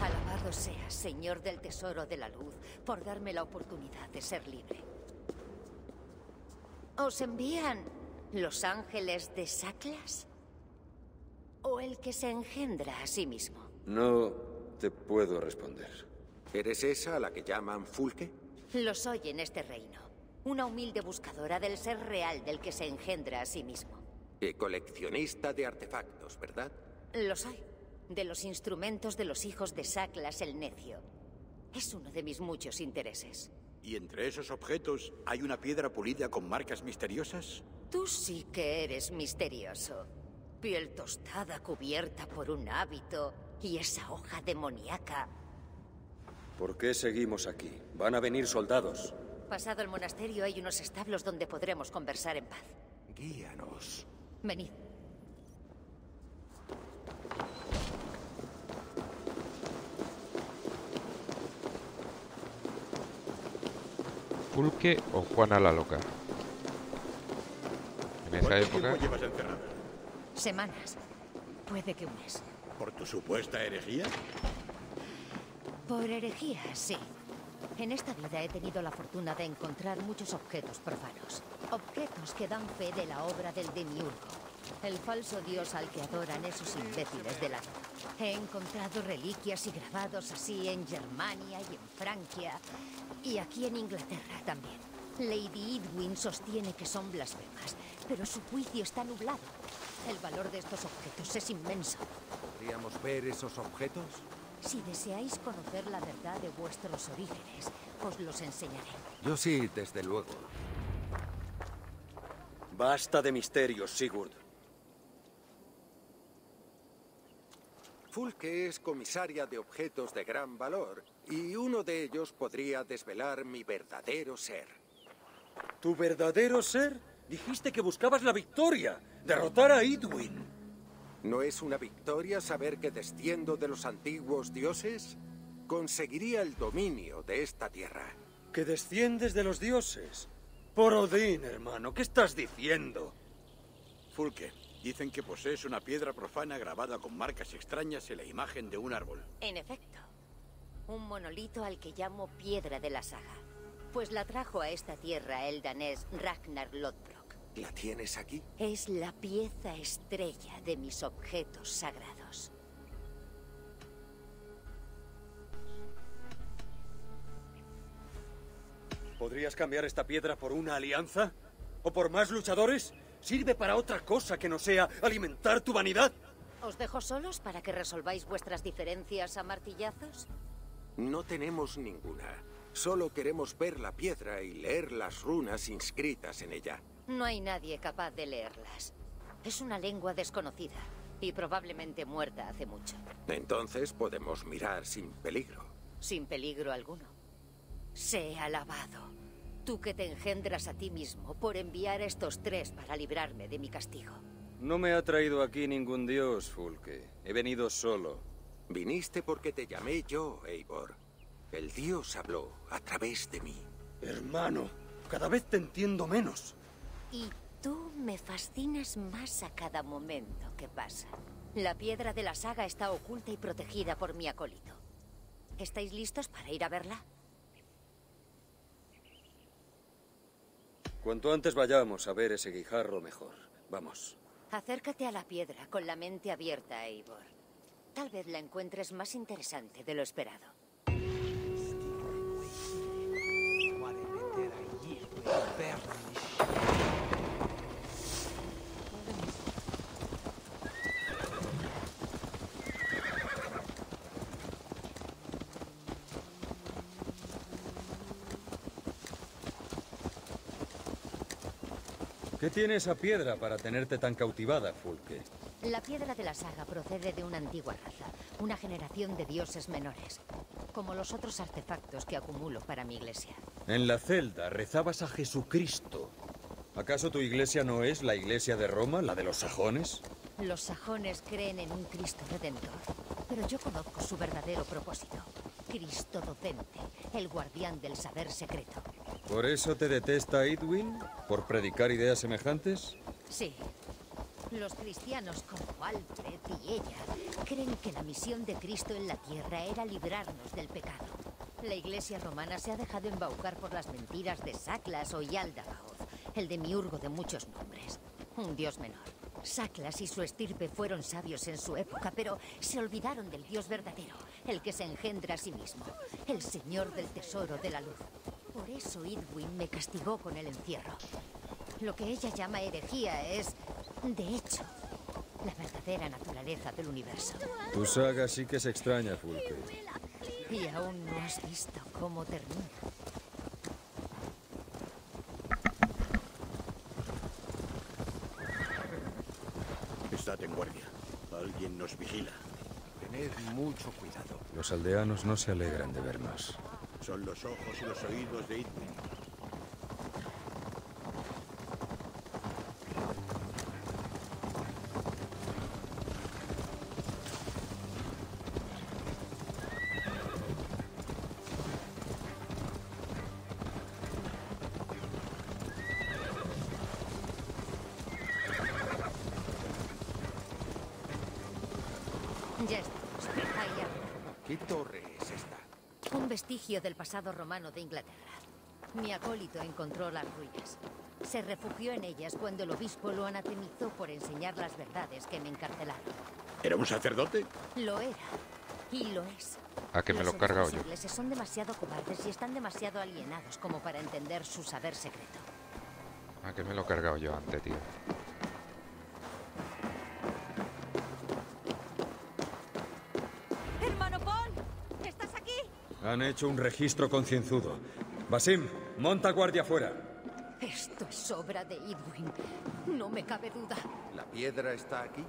Alabado seas, Señor del Tesoro de la Luz, por darme la oportunidad de ser libre. ¿Os envían los ángeles de Saklas? ¿O el que se engendra a sí mismo? No te puedo responder. ¿Eres esa a la que llaman Fulke? Lo soy en este reino. Una humilde buscadora del ser real del que se engendra a sí mismo. Y coleccionista de artefactos, ¿verdad? Lo soy. De los instrumentos de los hijos de Saklas el Necio. Es uno de mis muchos intereses. ¿Y entre esos objetos hay una piedra pulida con marcas misteriosas? Tú sí que eres misterioso. Piel tostada cubierta por un hábito y esa hoja demoníaca. ¿Por qué seguimos aquí? Van a venir soldados. Pasado el monasterio hay unos establos donde podremos conversar en paz. Guíanos. Venid. Fulke o Juana la Loca. En esa época. ¿Cuánto tiempo llevas encerrada? Semanas. Puede que un mes. ¿Por tu supuesta herejía? Por herejía, sí. En esta vida he tenido la fortuna de encontrar muchos objetos profanos. Objetos que dan fe de la obra del demiurgo, el falso dios al que adoran esos imbéciles de la Torre. He encontrado reliquias y grabados así en Germania y en Francia, y aquí en Inglaterra también. Lady Eadwyn sostiene que son blasfemas, pero su juicio está nublado. El valor de estos objetos es inmenso. ¿Podríamos ver esos objetos? Si deseáis conocer la verdad de vuestros orígenes, os los enseñaré. Yo sí, desde luego. Basta de misterios, Sigurd. Fulke es comisaria de objetos de gran valor, y uno de ellos podría desvelar mi verdadero ser. ¿Tu verdadero ser? Dijiste que buscabas la victoria, derrotar a Eadwyn. ¿No es una victoria saber que desciendo de los antiguos dioses? Conseguiría el dominio de esta tierra. ¿Que desciendes de los dioses? Por Odín, hermano, ¿qué estás diciendo? Fulke, dicen que posees una piedra profana grabada con marcas extrañas en la imagen de un árbol. En efecto, un monolito al que llamo Piedra de la Saga, pues la trajo a esta tierra el danés Ragnar Lodbrok. ¿La tienes aquí? Es la pieza estrella de mis objetos sagrados. ¿Podrías cambiar esta piedra por una alianza? ¿O por más luchadores? sirve para otra cosa que no sea alimentar tu vanidad. ¿Os dejo solos para que resolváis vuestras diferencias a martillazos? No tenemos ninguna. Solo queremos ver la piedra y leer las runas inscritas en ella. No hay nadie capaz de leerlas. Es una lengua desconocida y probablemente muerta hace mucho. Entonces podemos mirar sin peligro. Sin peligro alguno. Sé alabado, tú que te engendras a ti mismo por enviar a estos tres para librarme de mi castigo. No me ha traído aquí ningún dios, Fulke. He venido solo. Viniste porque te llamé yo, Eivor. El dios habló a través de mí. Hermano, cada vez te entiendo menos. Y tú me fascinas más a cada momento que pasa. La piedra de la saga está oculta y protegida por mi acólito. ¿Estáis listos para ir a verla? Cuanto antes vayamos a ver ese guijarro, mejor. Vamos. Acércate a la piedra con la mente abierta, Eivor. Tal vez la encuentres más interesante de lo esperado. ¿Qué tiene esa piedra para tenerte tan cautivada, Fulke? La piedra de la saga procede de una antigua raza, una generación de dioses menores, como los otros artefactos que acumulo para mi iglesia. En la celda rezabas a Jesucristo. ¿Acaso tu iglesia no es la iglesia de Roma, la de los sajones? Los sajones creen en un Cristo redentor, pero yo conozco su verdadero propósito. Cristo docente, el guardián del saber secreto. ¿Por eso te detesta Eadwyn? ¿Por predicar ideas semejantes? Sí. Los cristianos como Alfred y ella creen que la misión de Cristo en la tierra era librarnos del pecado. La iglesia romana se ha dejado embaucar por las mentiras de Saklas o Yaldabaoth, el demiurgo de muchos nombres. Un dios menor. Saklas y su estirpe fueron sabios en su época, pero se olvidaron del dios verdadero, el que se engendra a sí mismo, el señor del tesoro de la luz. Por eso Eadwyn me castigó con el encierro. Lo que ella llama herejía es, de hecho, la verdadera naturaleza del universo. Tu saga sí que se extraña, Fulke. Y aún no has visto cómo termina. Estad en guardia. Alguien nos vigila. Tened mucho cuidado. Los aldeanos no se alegran de vernos. Son los ojos y los oídos de Eadwyn. Ya estamos. Ahí ya. ¿Qué torre es esta? Un vestigio del pasado romano de Inglaterra. Mi acólito encontró las ruinas. Se refugió en ellas cuando el obispo lo anatemizó por enseñar las verdades que me encarcelaron. ¿Era un sacerdote? Lo era. Y lo es. ¿A que me lo he cargado yo? Los ingleses son demasiado cobardes y están demasiado alienados como para entender su saber secreto. ¿A que me lo he cargado yo antes, tío? Han hecho un registro concienzudo. Basim, monta guardia afuera. Esto es obra de Eadwyn. No me cabe duda. ¿La piedra está aquí?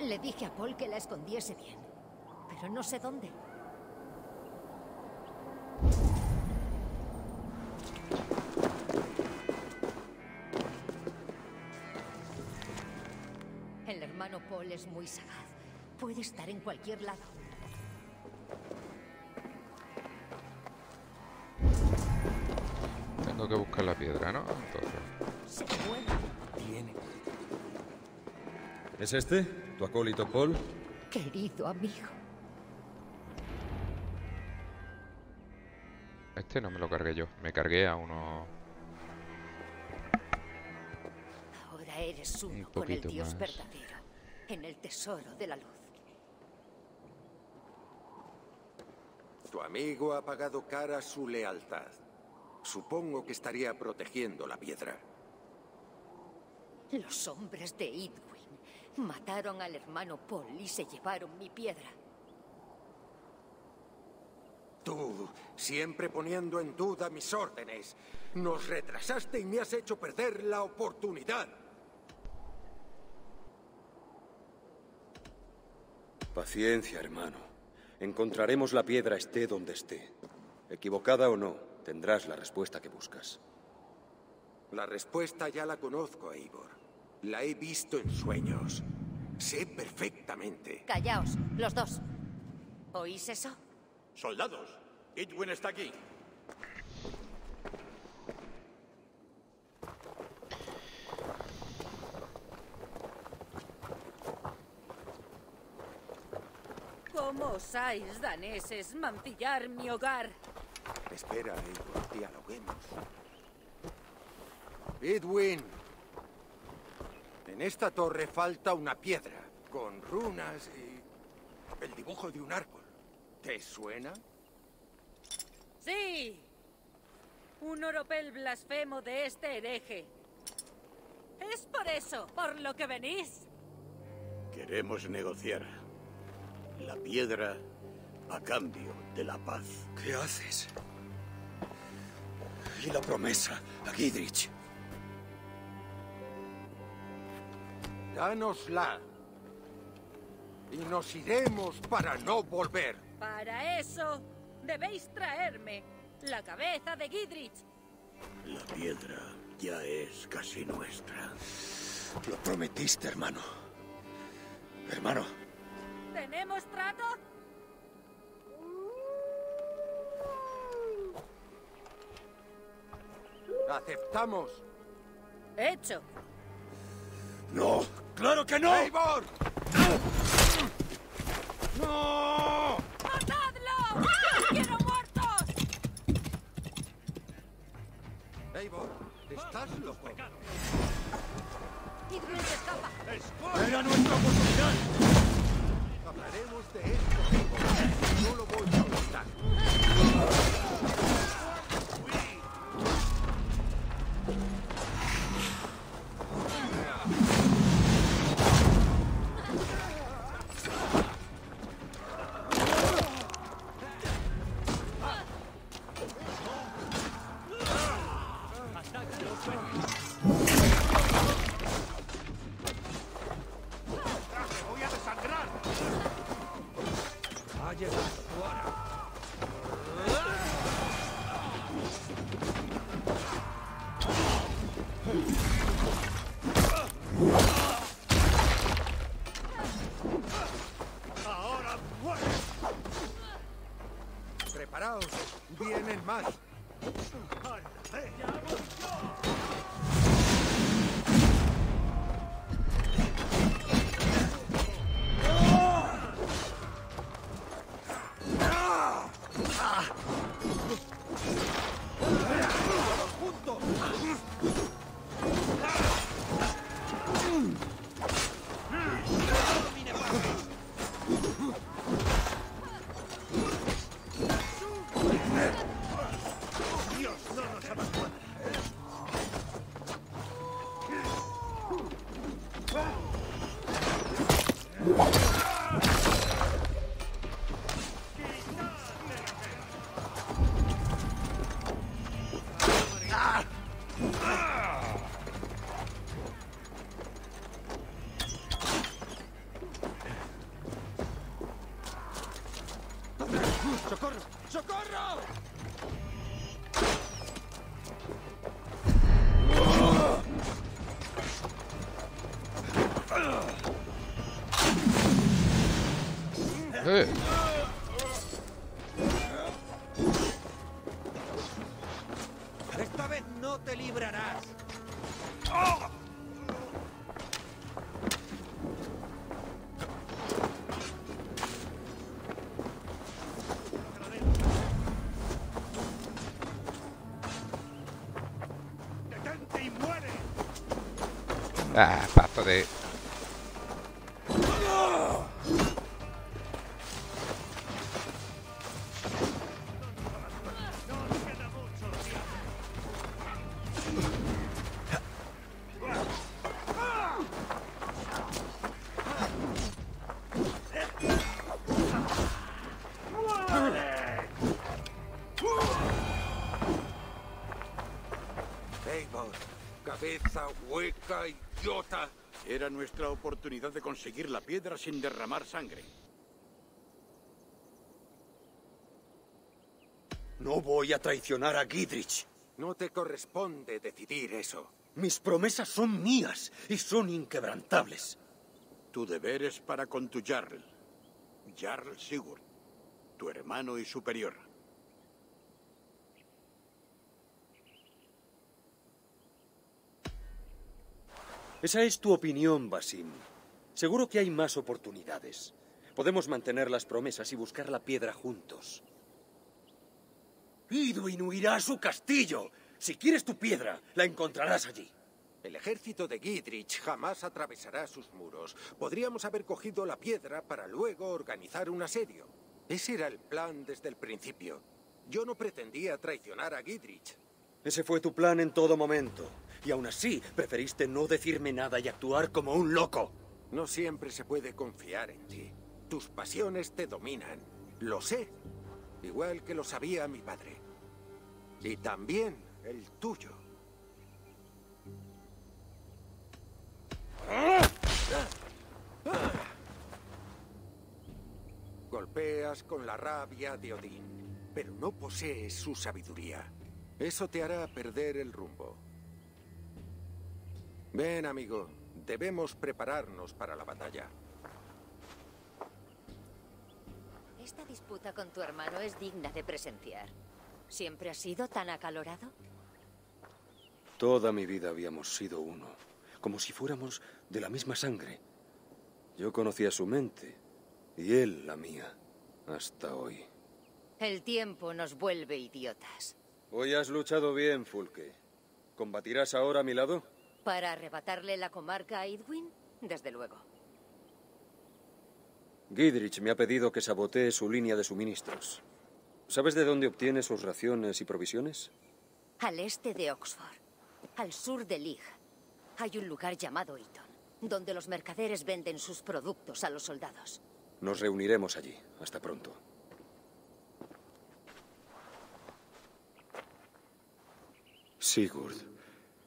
Le dije a Paul que la escondiese bien, pero no sé dónde. El hermano Paul es muy sagaz. Puede estar en cualquier lado. Tengo que buscar la piedra, ¿no? Entonces. ¿Es este? ¿Tu acólito, Paul? Querido amigo. Este no me lo cargué yo. Me cargué a uno. Ahora eres uno un poquito con el Dios más verdadero, en el tesoro de la luz. Tu amigo ha pagado cara su lealtad. Supongo que estaría protegiendo la piedra. Los hombres de Eadwyn mataron al hermano Paul y se llevaron mi piedra. Tú, siempre poniendo en duda mis órdenes, nos retrasaste y me has hecho perder la oportunidad. Paciencia, hermano. Encontraremos la piedra esté donde esté. Equivocada o no, tendrás la respuesta que buscas. La respuesta ya la conozco, Eivor. La he visto en sueños. Sé perfectamente. Callaos, los dos. ¿Oís eso? ¡Soldados! Eadwyn está aquí. ¿Cómo osáis, daneses, mancillar mi hogar? Espera, Eadwyn, dialoguemos. Eadwyn, en esta torre falta una piedra, con runas y el dibujo de un árbol. ¿Te suena? ¡Sí! Un oropel blasfemo de este hereje. ¿Es por eso por lo que venís? Queremos negociar la piedra a cambio de la paz. ¿Qué haces? Y la promesa a Gidrich. Dánosla y nos iremos para no volver. Para eso, debéis traerme la cabeza de Gidrich. La piedra ya es casi nuestra. Lo prometiste, hermano. Hermano. ¿Tenemos trato? Aceptamos. Hecho. No, claro que no. ¡Eivor! ¡No! ¡No! ¡Quiero muertos! Eivor, estás loco. Eadwyn se escapa. ¡Era nuestra oportunidad! Hablaremos de esto, Eivor. No lo voy a aguantar. Vienen más. Ah, pasto de... cabeza hueca, idiota. Era nuestra oportunidad de conseguir la piedra sin derramar sangre. No voy a traicionar a Gidrich. No te corresponde decidir eso. Mis promesas son mías y son inquebrantables. Tu deber es para con tu Jarl. Jarl Sigurd, tu hermano y superior. Esa es tu opinión, Basim. Seguro que hay más oportunidades. Podemos mantener las promesas y buscar la piedra juntos. Eadwyn huirá a su castillo. Si quieres tu piedra, la encontrarás allí. El ejército de Gidrich jamás atravesará sus muros. Podríamos haber cogido la piedra para luego organizar un asedio. Ese era el plan desde el principio. Yo no pretendía traicionar a Gidrich. Ese fue tu plan en todo momento. Y aún así, preferiste no decirme nada y actuar como un loco. No siempre se puede confiar en ti. Tus pasiones te dominan. Lo sé. Igual que lo sabía mi padre. Y también el tuyo. Golpeas con la rabia de Odín, pero no posees su sabiduría. Eso te hará perder el rumbo. Ven, amigo, debemos prepararnos para la batalla. Esta disputa con tu hermano es digna de presenciar. ¿Siempre has sido tan acalorado? Toda mi vida habíamos sido uno, como si fuéramos de la misma sangre. Yo conocía su mente y él la mía, hasta hoy. El tiempo nos vuelve idiotas. Hoy has luchado bien, Fulke. ¿Combatirás ahora a mi lado? ¿Para arrebatarle la comarca a Eadwyn? Desde luego. Gidrich me ha pedido que sabotee su línea de suministros. ¿Sabes de dónde obtiene sus raciones y provisiones? Al este de Oxford, al sur de Lich, hay un lugar llamado Eton, donde los mercaderes venden sus productos a los soldados. Nos reuniremos allí. Hasta pronto. Sigurd,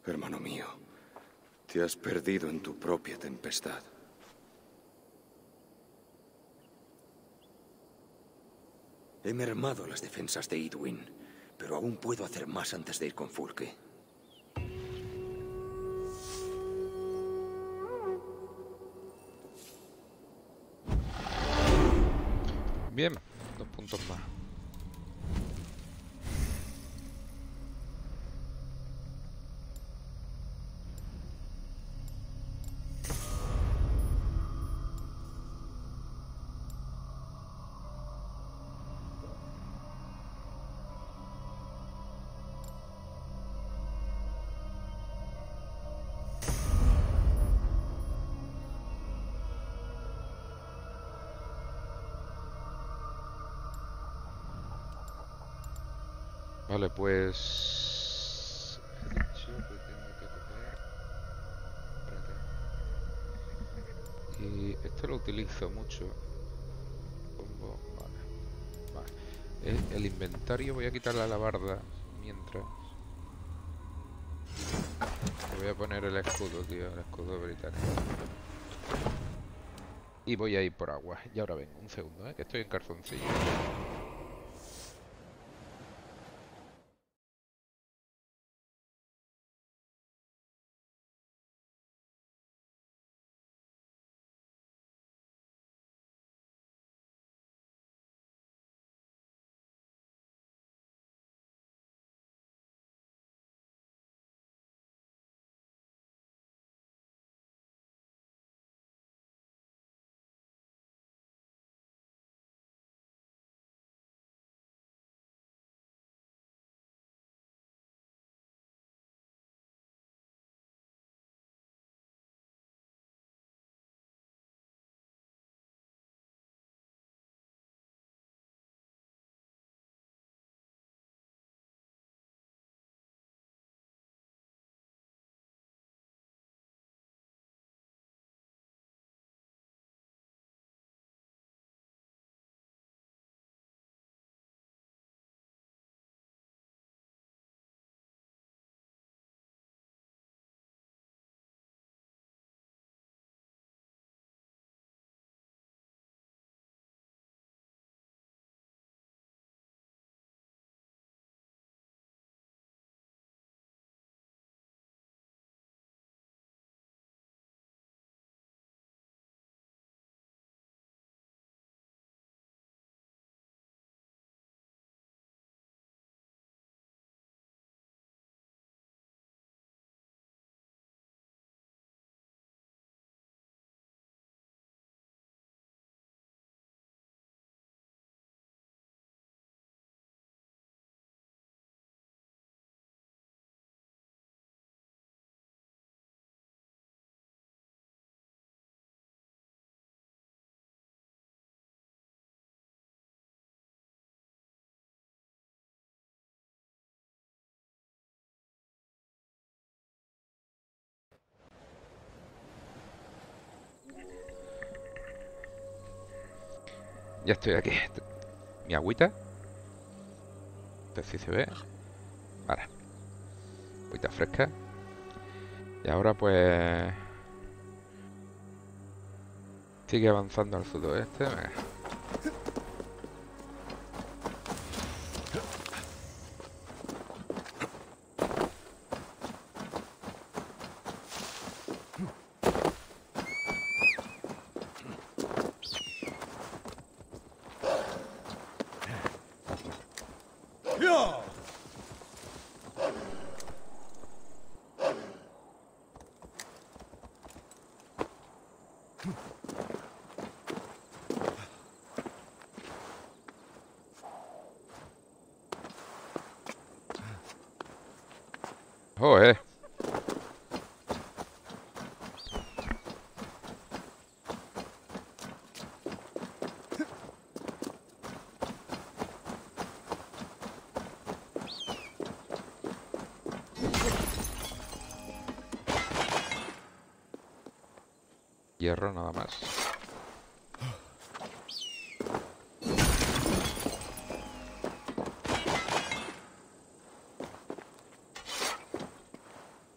hermano mío, te has perdido en tu propia tempestad. He mermado las defensas de Eadwyn, pero aún puedo hacer más antes de ir con Fulke. Bien, dos puntos más. Vale, pues he dicho que tengo que copiar. Espérate. Y esto lo utilizo mucho. Pongo. Vale. Vale. El, el inventario, voy a quitar la alabarda mientras. Le voy a poner el escudo, tío, el escudo británico. Y voy a ir por agua. Y ahora vengo, un segundo, ¿eh? Que estoy en calzoncillo. Ya estoy aquí. Mi agüita. Esto sí se ve. Vale. Agüita fresca. Y ahora pues... sigue avanzando al sudoeste. Venga. Hierro nada más.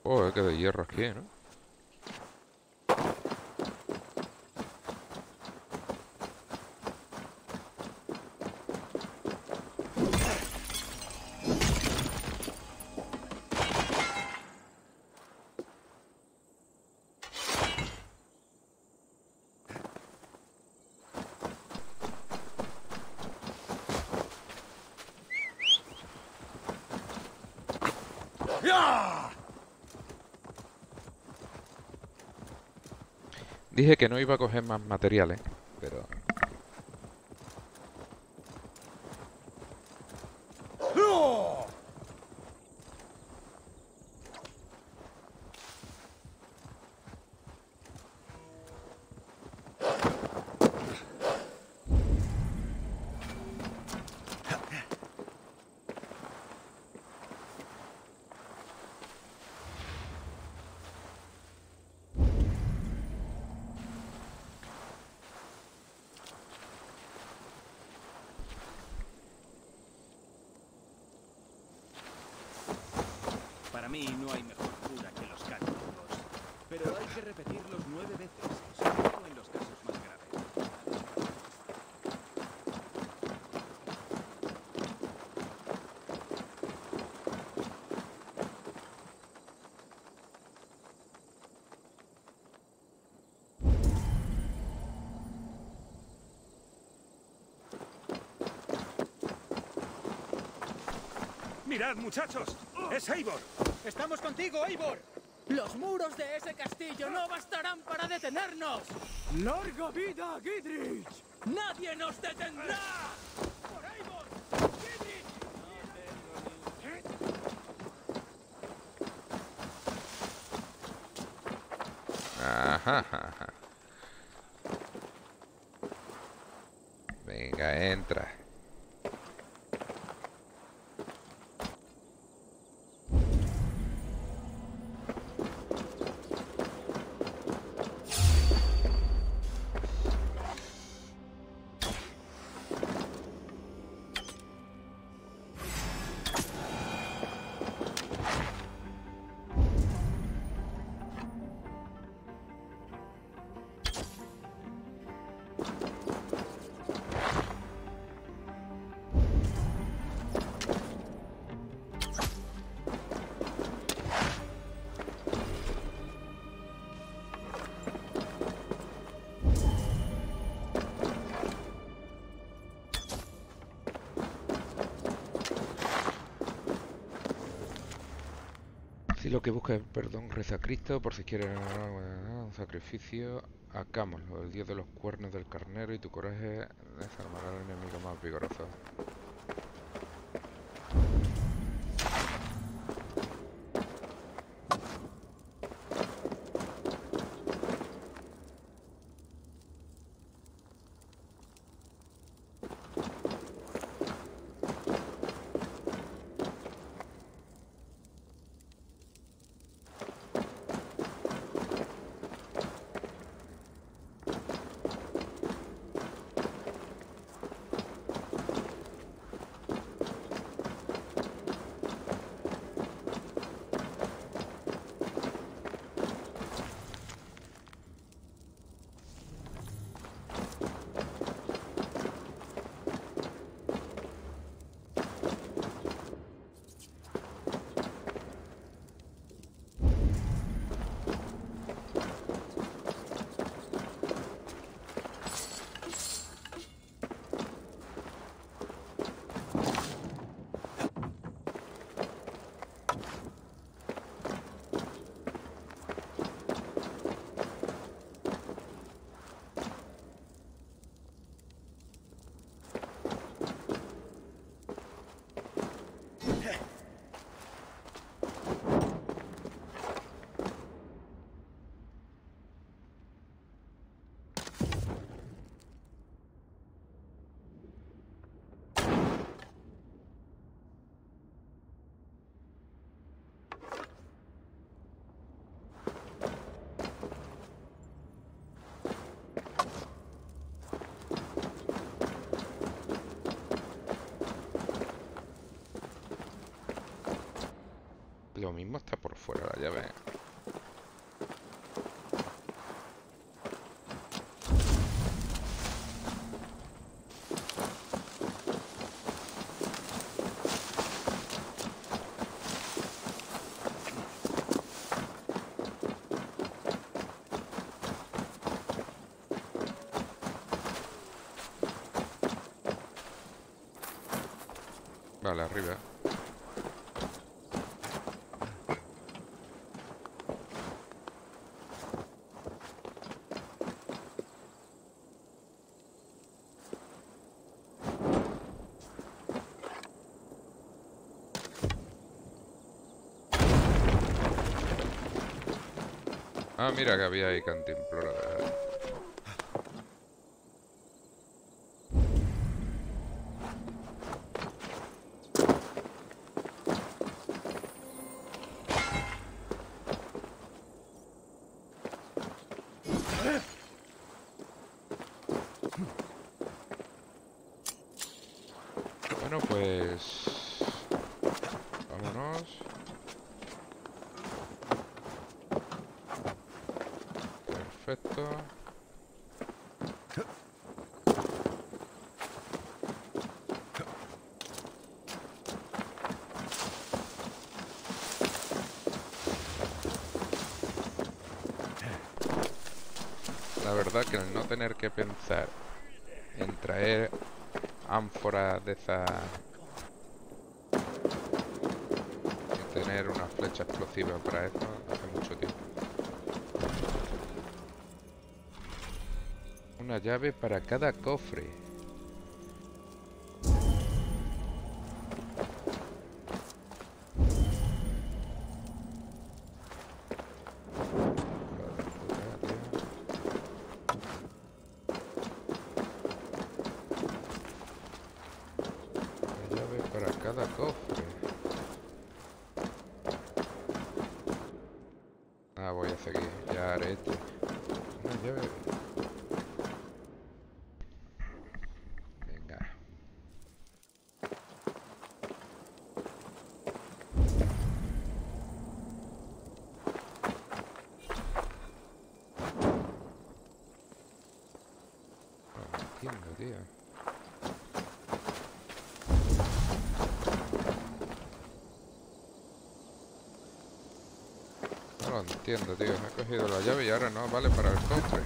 Oh, que de hierro aquí, ¿no? Dije que no iba a coger más materiales, pero... no hay mejor cura que los cánticos, pero hay que repetirlos nueve veces, sobre todo en los casos más graves. ¡Mirad, muchachos! ¡Es Eivor! ¡Estamos contigo, Eivor! ¡Los muros de ese castillo no bastarán para detenernos! ¡Larga vida, Gidrich! ¡Nadie nos detendrá! ¡Por Eivor! ¡Gidrich! Ajá. Venga, entra. Lo que busca es perdón, reza a Cristo, por si quieren un sacrificio, hagámoslo, el dios de los cuernos del carnero y tu coraje desarmará al enemigo más vigoroso. la llave. Vale, arriba. Ah, mira que había ahí cantimplora. Bueno, pues... vámonos. Perfecto. La verdad que al no tener que pensar en traer ánfora de esa y tener una flecha explosiva para esto hace mucho tiempo. Una llave para cada cofre. No lo entiendo, tío. Me he cogido la llave y ahora no vale para el cofre.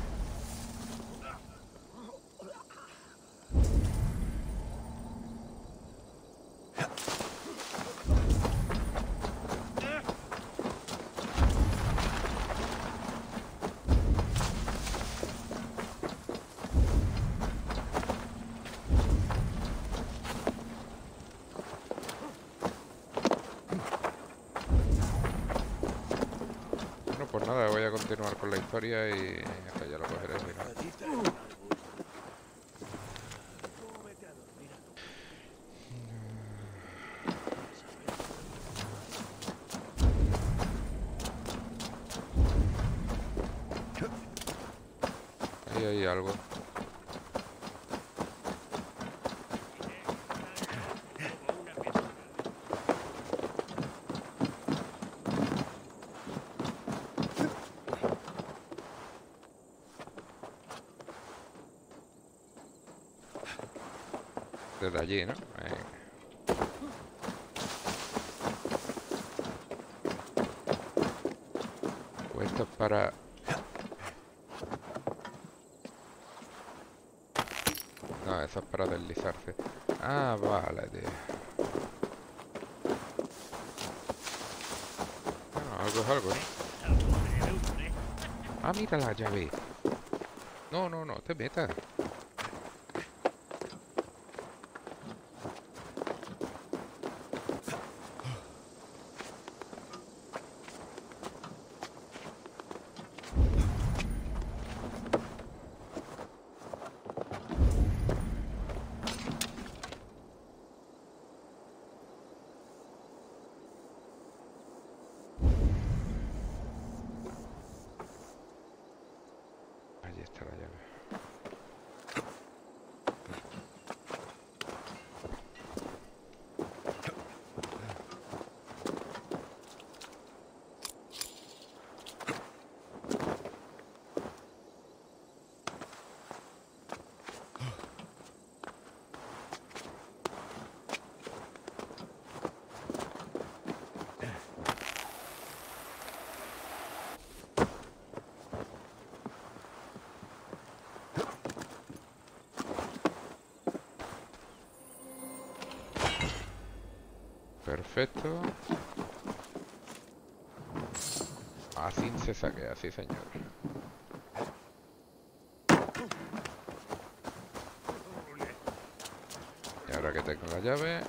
Nada, voy a continuar con la historia y hasta ya lo cogeré al final. Ahí hay algo. Desde allí, ¿no? Venga. Pues esto es para... no, eso es para deslizarse. Ah, vale, tío. Bueno, algo es algo, ¿eh? Ah, mira la llave. No, no, no, te metas. Allí está la llave. Perfecto. Así se saquea, sí señor. Y ahora que tengo la llave...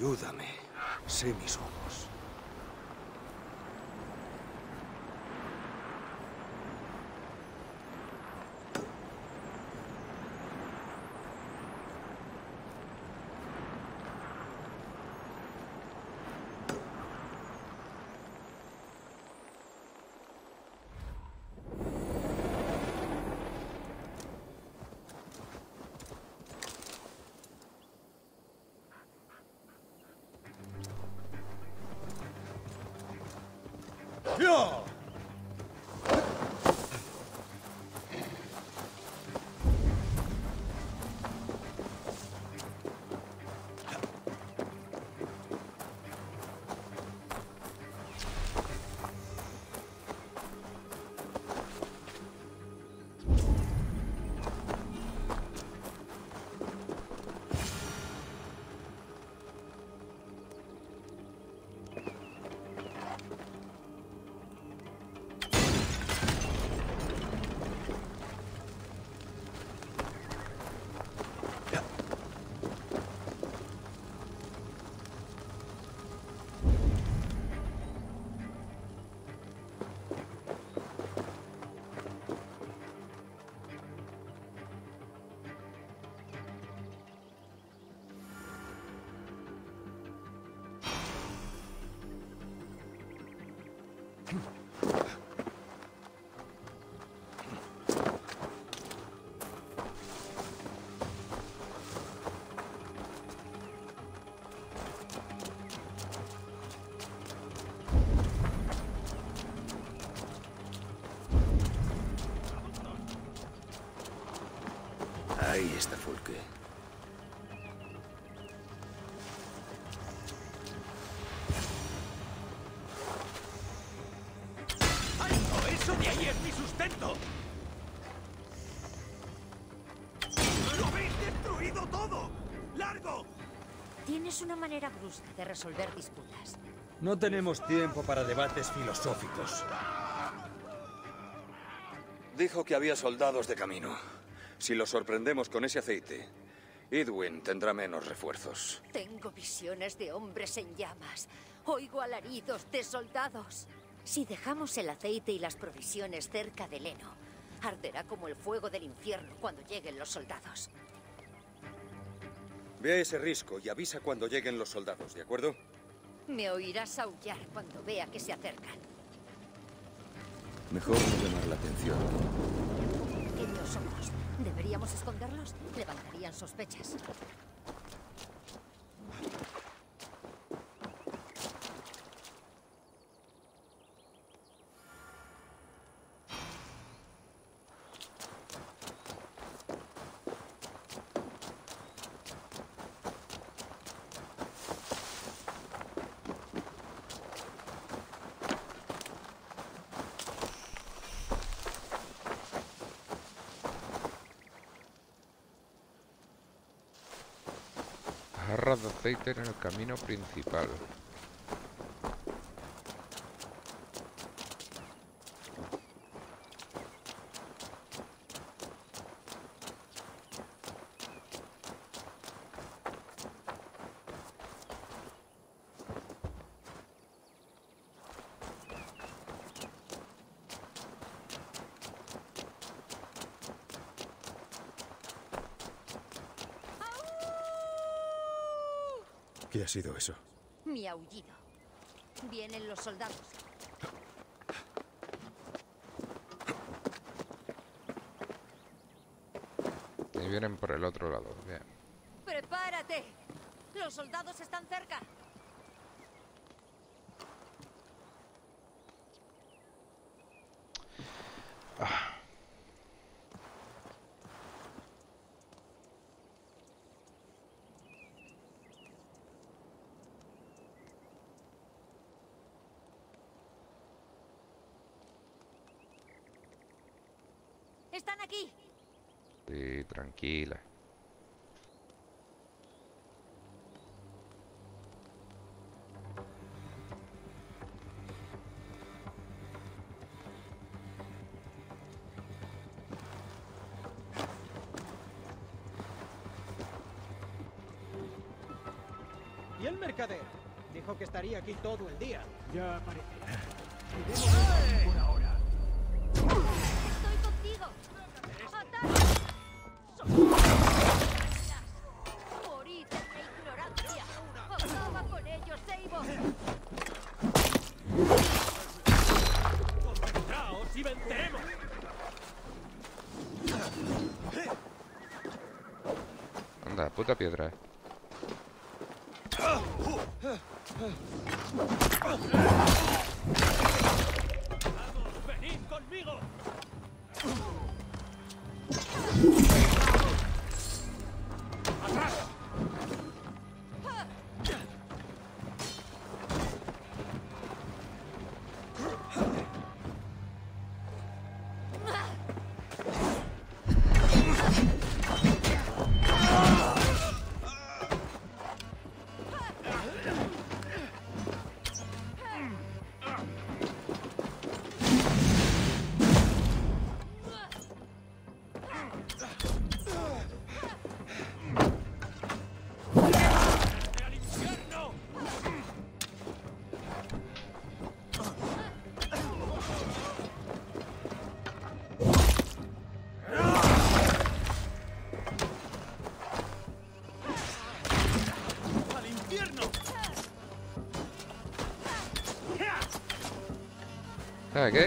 Ayúdame, sé mis ojos. Ahí está Fulke. ¡Alto! ¡Eso de ahí es mi sustento! ¡Lo habéis destruido todo! ¡Largo! Tienes una manera brusca de resolver disputas. No tenemos tiempo para debates filosóficos. Dijo que había soldados de camino. Si los sorprendemos con ese aceite, Eadwyn tendrá menos refuerzos. Tengo visiones de hombres en llamas. Oigo alaridos de soldados. Si dejamos el aceite y las provisiones cerca del heno, arderá como el fuego del infierno cuando lleguen los soldados. Ve ese risco y avisa cuando lleguen los soldados, ¿de acuerdo? Me oirás aullar cuando vea que se acercan. Mejor no llamar la atención. Pequeños ojos. ¿Deberíamos esconderlos? Levantarían sospechas. De aceite en el camino principal. ¿Qué ha sido eso? Mi aullido. Vienen los soldados. Y vienen por el otro lado. Bien. ¡Prepárate! ¡Los soldados están cerca! Ah. ¡Están aquí! Sí, tranquila. ¿Y el mercader? Dijo que estaría aquí todo el día. Ya aparecerá. ¡Eh! Por ahora. Estoy contigo. Morid en la ignorancia. Acaba con ellos, Seibor. ¡Concentraos y venceremos! Anda, puta piedra. ¡Vamos, venid conmigo! ¡Atrás! ¿Qué?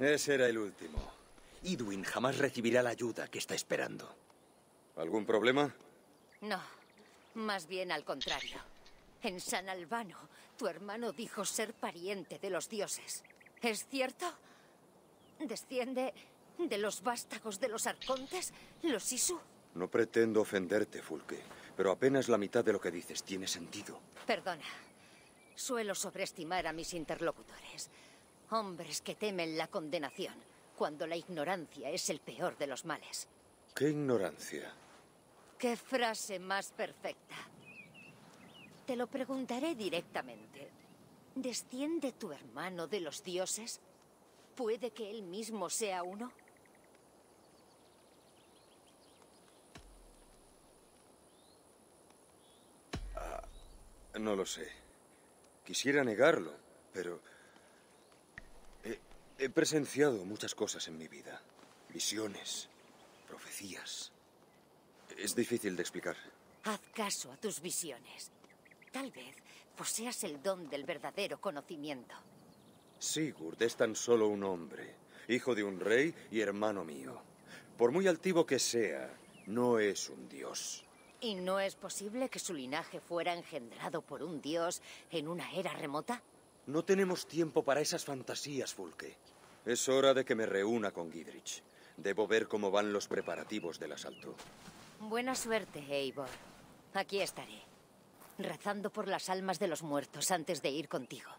Ese era el último. Eadwyn jamás recibirá la ayuda que está esperando. ¿Algún problema? No, más bien al contrario. En San Albano, tu hermano dijo ser pariente de los dioses. ¿Es cierto? ¿Desciende de los vástagos de los arcontes, los Isu? No pretendo ofenderte, Fulke, pero apenas la mitad de lo que dices tiene sentido. Perdona. Suelo sobreestimar a mis interlocutores. Hombres que temen la condenación, cuando la ignorancia es el peor de los males. ¿Qué ignorancia? ¿Qué frase más perfecta? Te lo preguntaré directamente. ¿Desciende tu hermano de los dioses? ¿Puede que él mismo sea uno? Ah, no lo sé. Quisiera negarlo, pero... He presenciado muchas cosas en mi vida. Visiones, profecías. Es difícil de explicar. Haz caso a tus visiones. Tal vez poseas el don del verdadero conocimiento. Sigurd es tan solo un hombre, hijo de un rey y hermano mío. Por muy altivo que sea, no es un dios. ¿Y no es posible que su linaje fuera engendrado por un dios en una era remota? No tenemos tiempo para esas fantasías, Fulke. Es hora de que me reúna con Gidrich. Debo ver cómo van los preparativos del asalto. Buena suerte, Eivor. Aquí estaré, rezando por las almas de los muertos antes de ir contigo.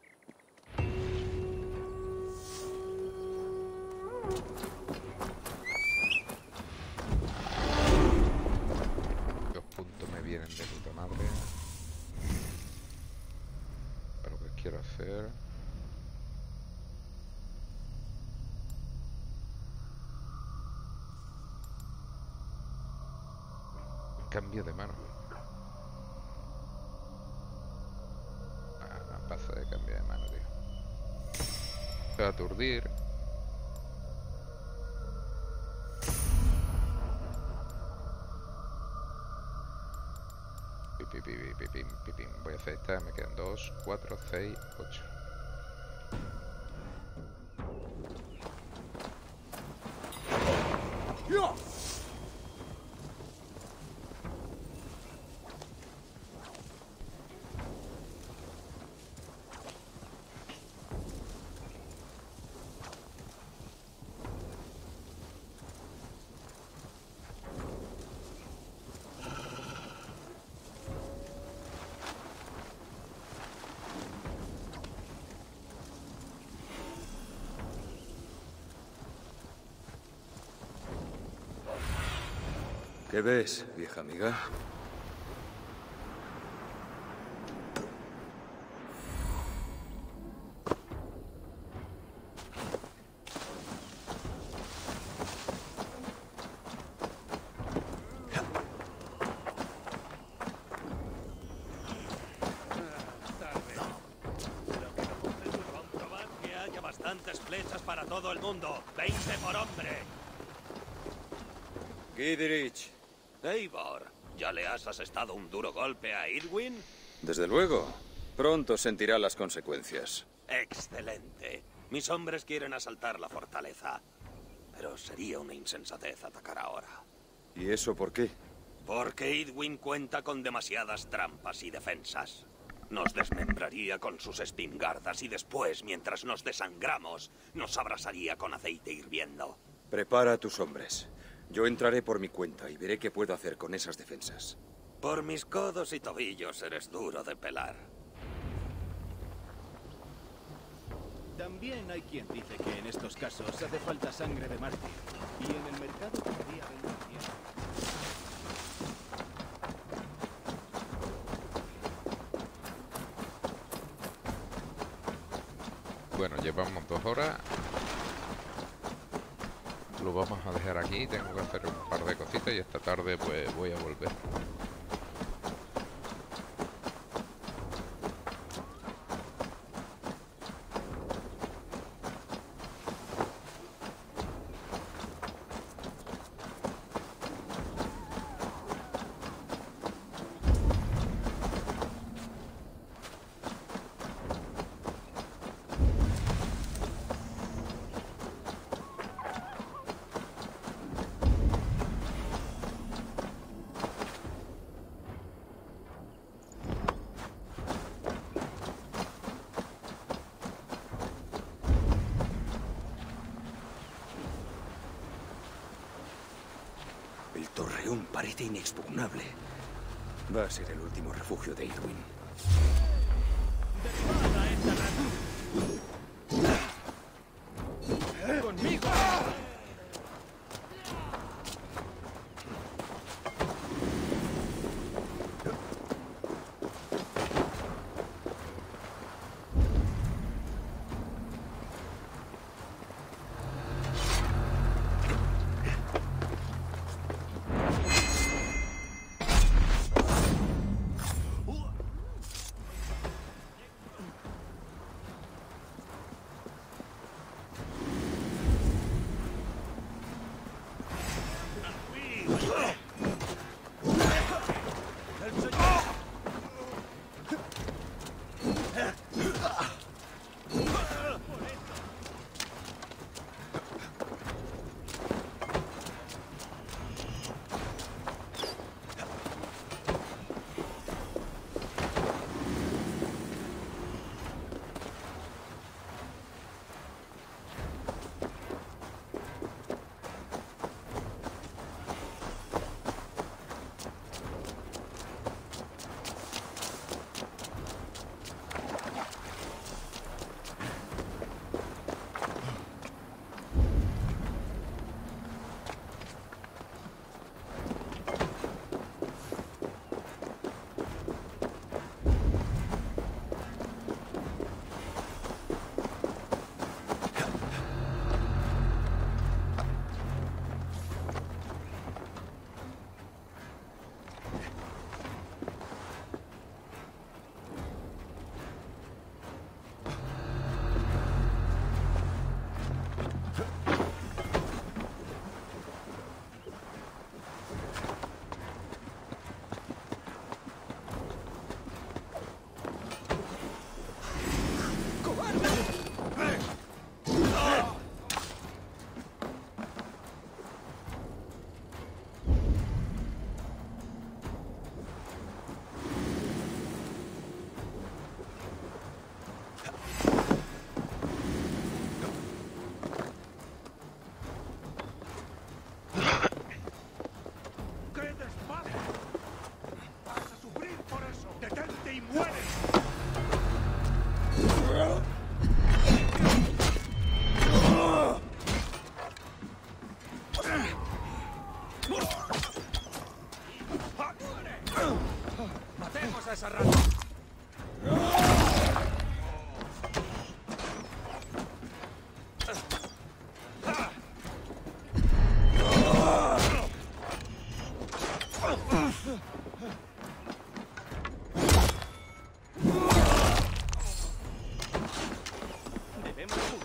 Los puntos me vienen de puta madre. Pero ¿qué quiero hacer? Cambio de mano. Ah, no pasa de cambio de mano, tío. Se va a aturdir. Pim, pim, pim, pim, pim, pim. Voy a hacer esta, me quedan dos, cuatro, seis, ocho. ¿Qué ves, vieja amiga? Que haya bastantes flechas para todo el mundo. ¡Veinte por hombre! Gidrich. Eivor, ¿ya le has asestado un duro golpe a Eadwyn? Desde luego. Pronto sentirá las consecuencias. Excelente. Mis hombres quieren asaltar la fortaleza. Pero sería una insensatez atacar ahora. ¿Y eso por qué? Porque Eadwyn cuenta con demasiadas trampas y defensas. Nos desmembraría con sus espingardas y después, mientras nos desangramos, nos abrasaría con aceite hirviendo. Prepara a tus hombres. Yo entraré por mi cuenta y veré qué puedo hacer con esas defensas. Por mis codos y tobillos eres duro de pelar. También hay quien dice que en estos casos hace falta sangre de mártir. Y en el mercado podría venir. Bueno, llevamos dos horas. Lo vamos a dejar aquí, tengo que hacer un par de cositas y esta tarde pues voy a volver. Parece inexpugnable. Va a ser el último refugio de Eadwyn. ¡Conmigo!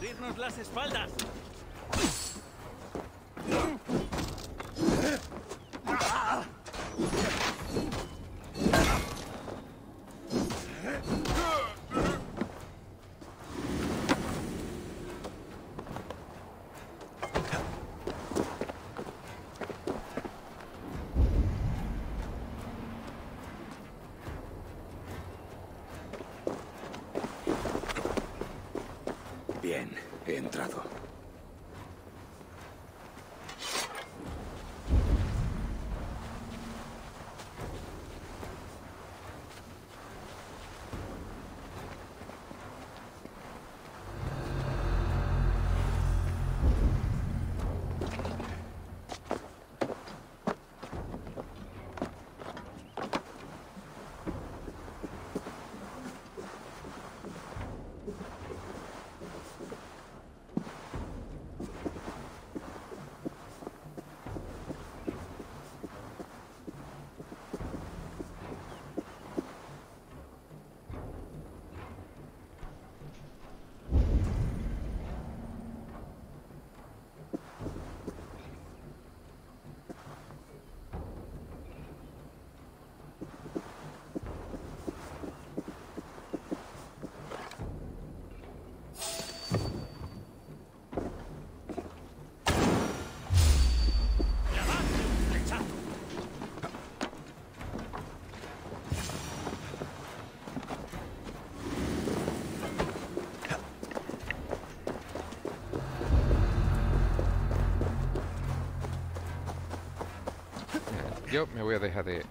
cubrirnos las espaldas. Yo me voy a dejar de...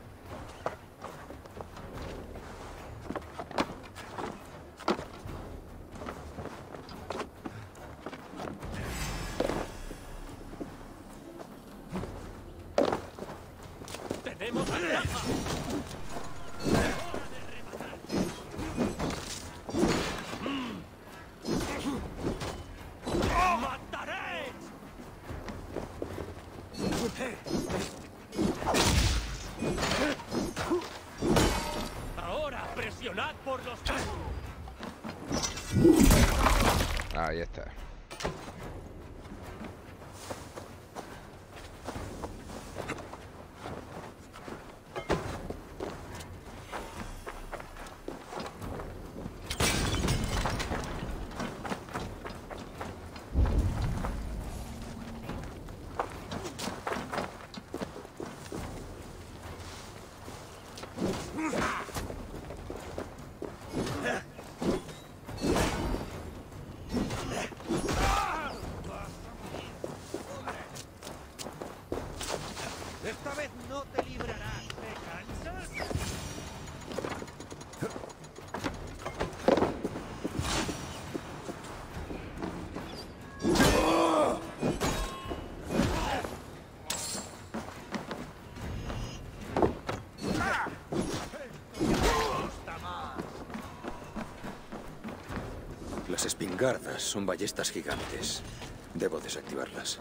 Las espingardas son ballestas gigantes. Debo desactivarlas.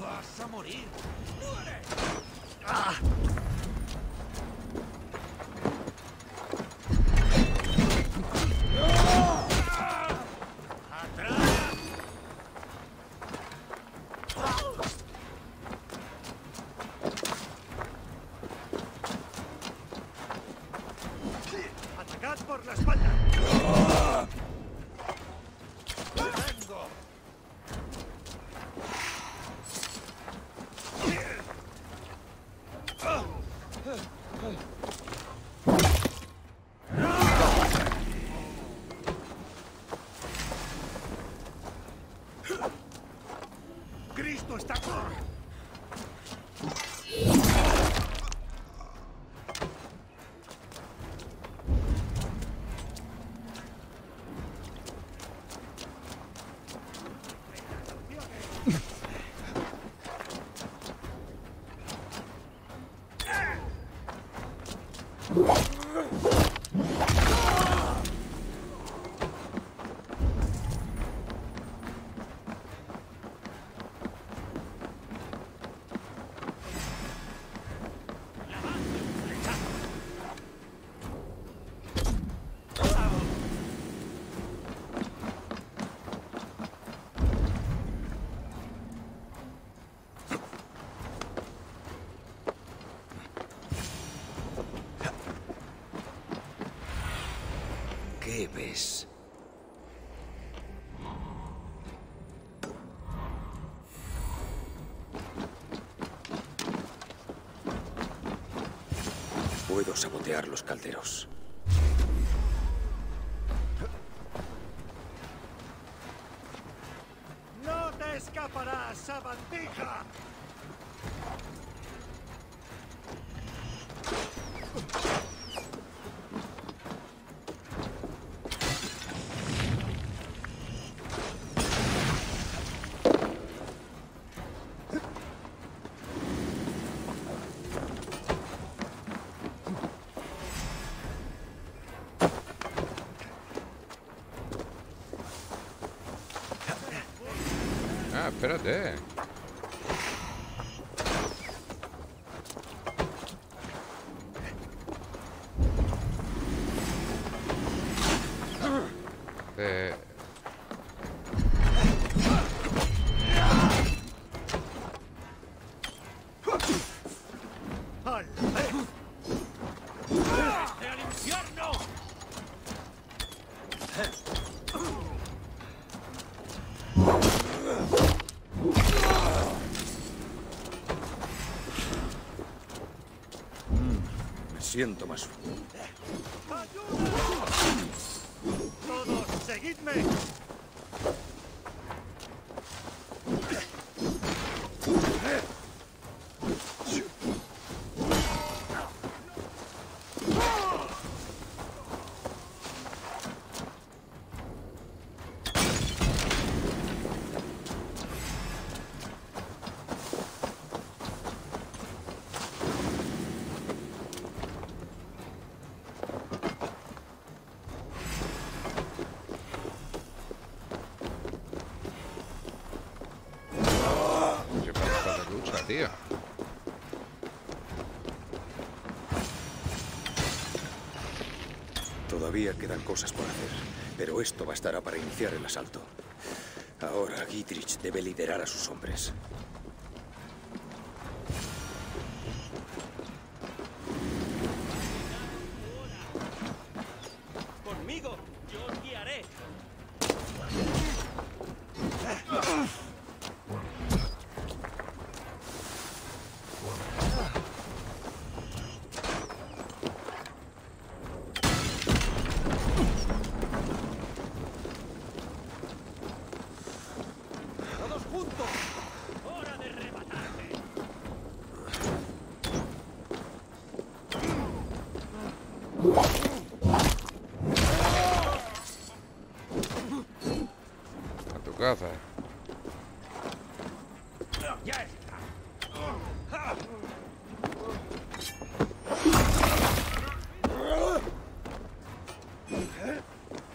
¡Vas a morir! ¡Muere! ¡Ah! ¿Qué ves? Puedo sabotear los calderos. ¡No te escaparás, sabandija! Espérate. Eh... Siento más fuerte. ¡Todos, seguidme! Todavía quedan cosas por hacer, pero esto bastará para iniciar el asalto. Ahora Gidrich debe liderar a sus hombres.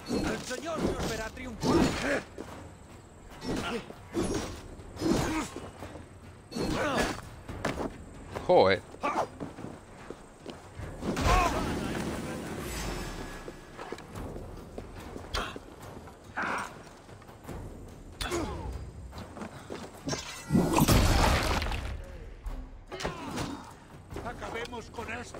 El Señor nos verá triunfar. Joder. Acabemos con esto.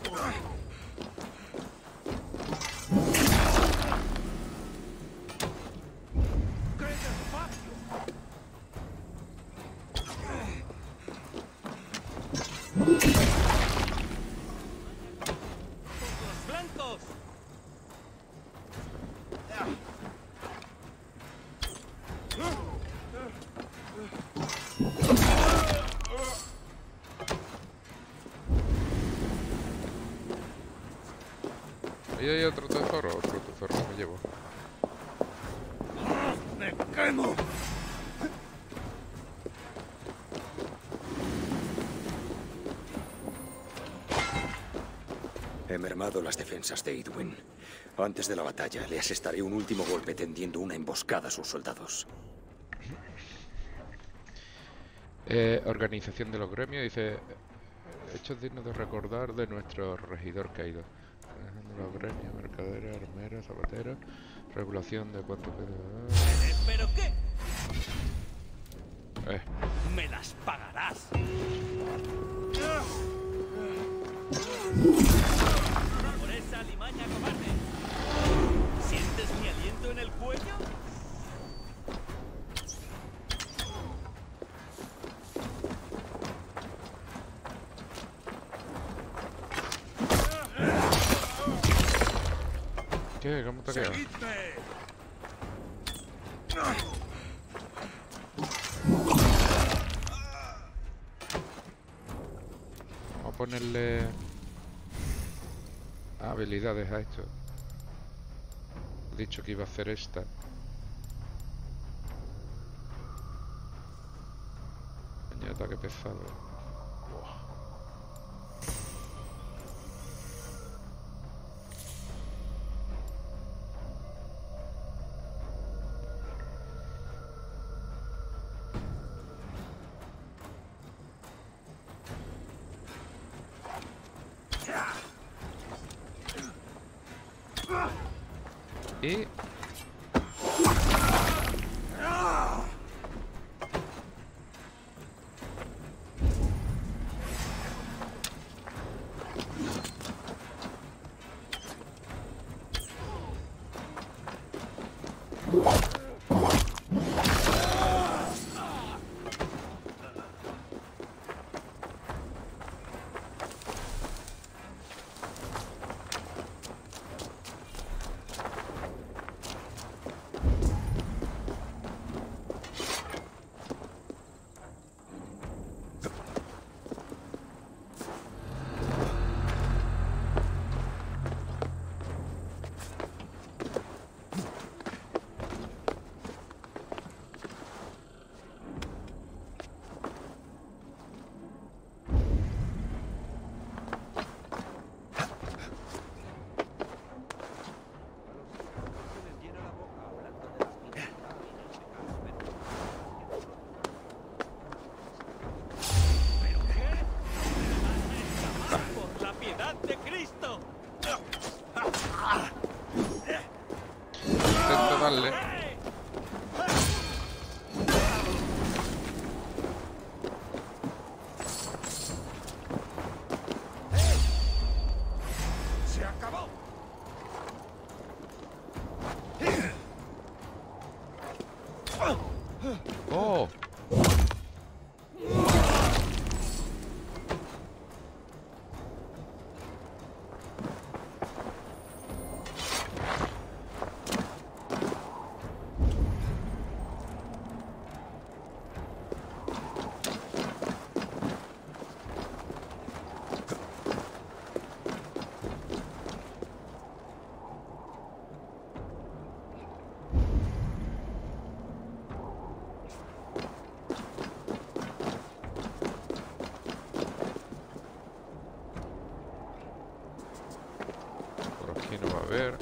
¿Y hay otro tesoro? Otro tesoro me llevo. ¡Me quemo! He mermado las defensas de Eadwyn. Antes de la batalla le asestaré un último golpe tendiendo una emboscada a sus soldados. Eh, organización de los gremios dice... Hechos dignos de recordar de nuestro regidor caído. Los gremios, mercaderes, armeros, zapateros, regulación de cuánto queda. ¿Pero qué? Eh. Me las pagarás. Por esa alimaña cobarde. ¿Sientes mi aliento en el cuello? ¿Qué? ¿Cómo te quedas? Vamos a ponerle habilidades a esto. He dicho que iba a hacer esta. Coño, ataque pesado. Y... Por aquí no va a haber.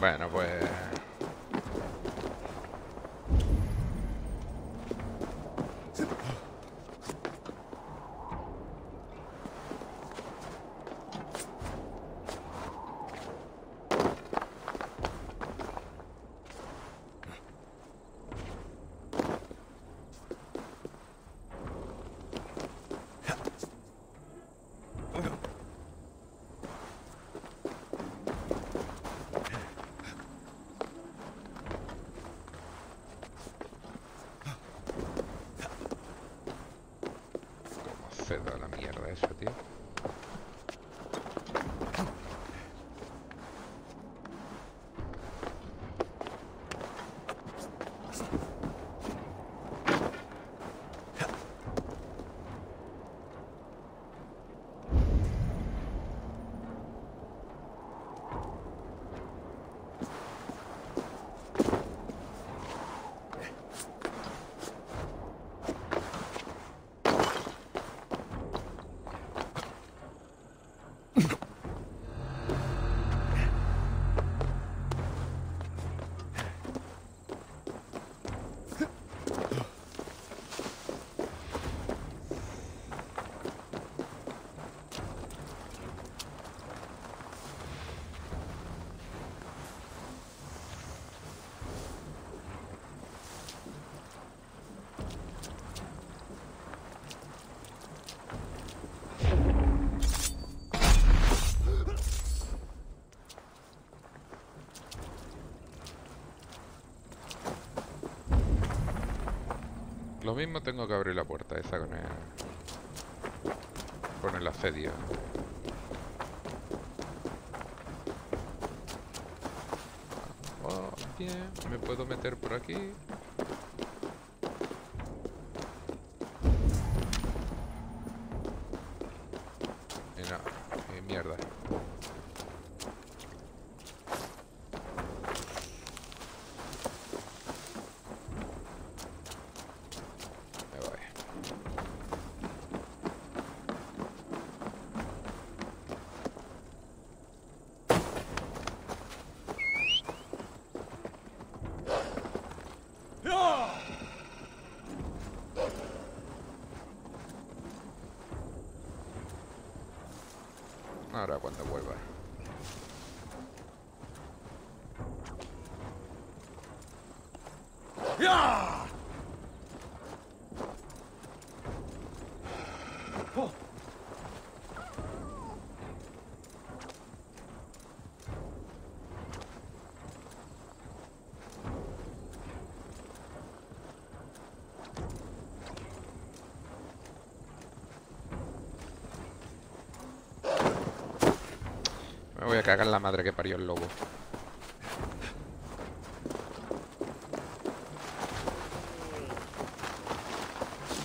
Bueno, pues... Lo mismo tengo que abrir la puerta esa con el, con el asedio. Bien, me puedo meter por aquí. Eh, no, eh, mierda. Ahora cuando vuelva. Voy a cagar la madre que parió el lobo.